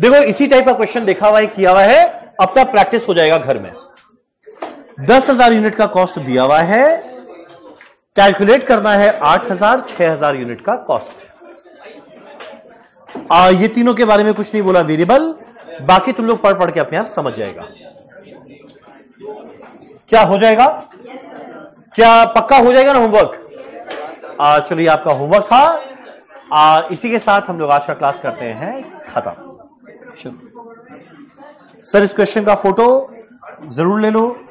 देखो इसी टाइप का क्वेश्चन देखा हुआ है, किया हुआ है, अपना प्रैक्टिस हो जाएगा घर में। 10,000 यूनिट का कॉस्ट दिया हुआ है, कैलकुलेट करना है 8,000 6,000 यूनिट का कॉस्ट। ये तीनों के बारे में कुछ नहीं बोला वेरिएबल, बाकी तुम लोग पढ़ पढ़ के अपने आप समझ जाएगा। क्या हो जाएगा? क्या पक्का हो जाएगा ना होमवर्क? चलिए आपका होमवर्क था। इसी के साथ हम लोग आज का क्लास करते हैं खत्म। सर इस क्वेश्चन का फोटो जरूर ले लो।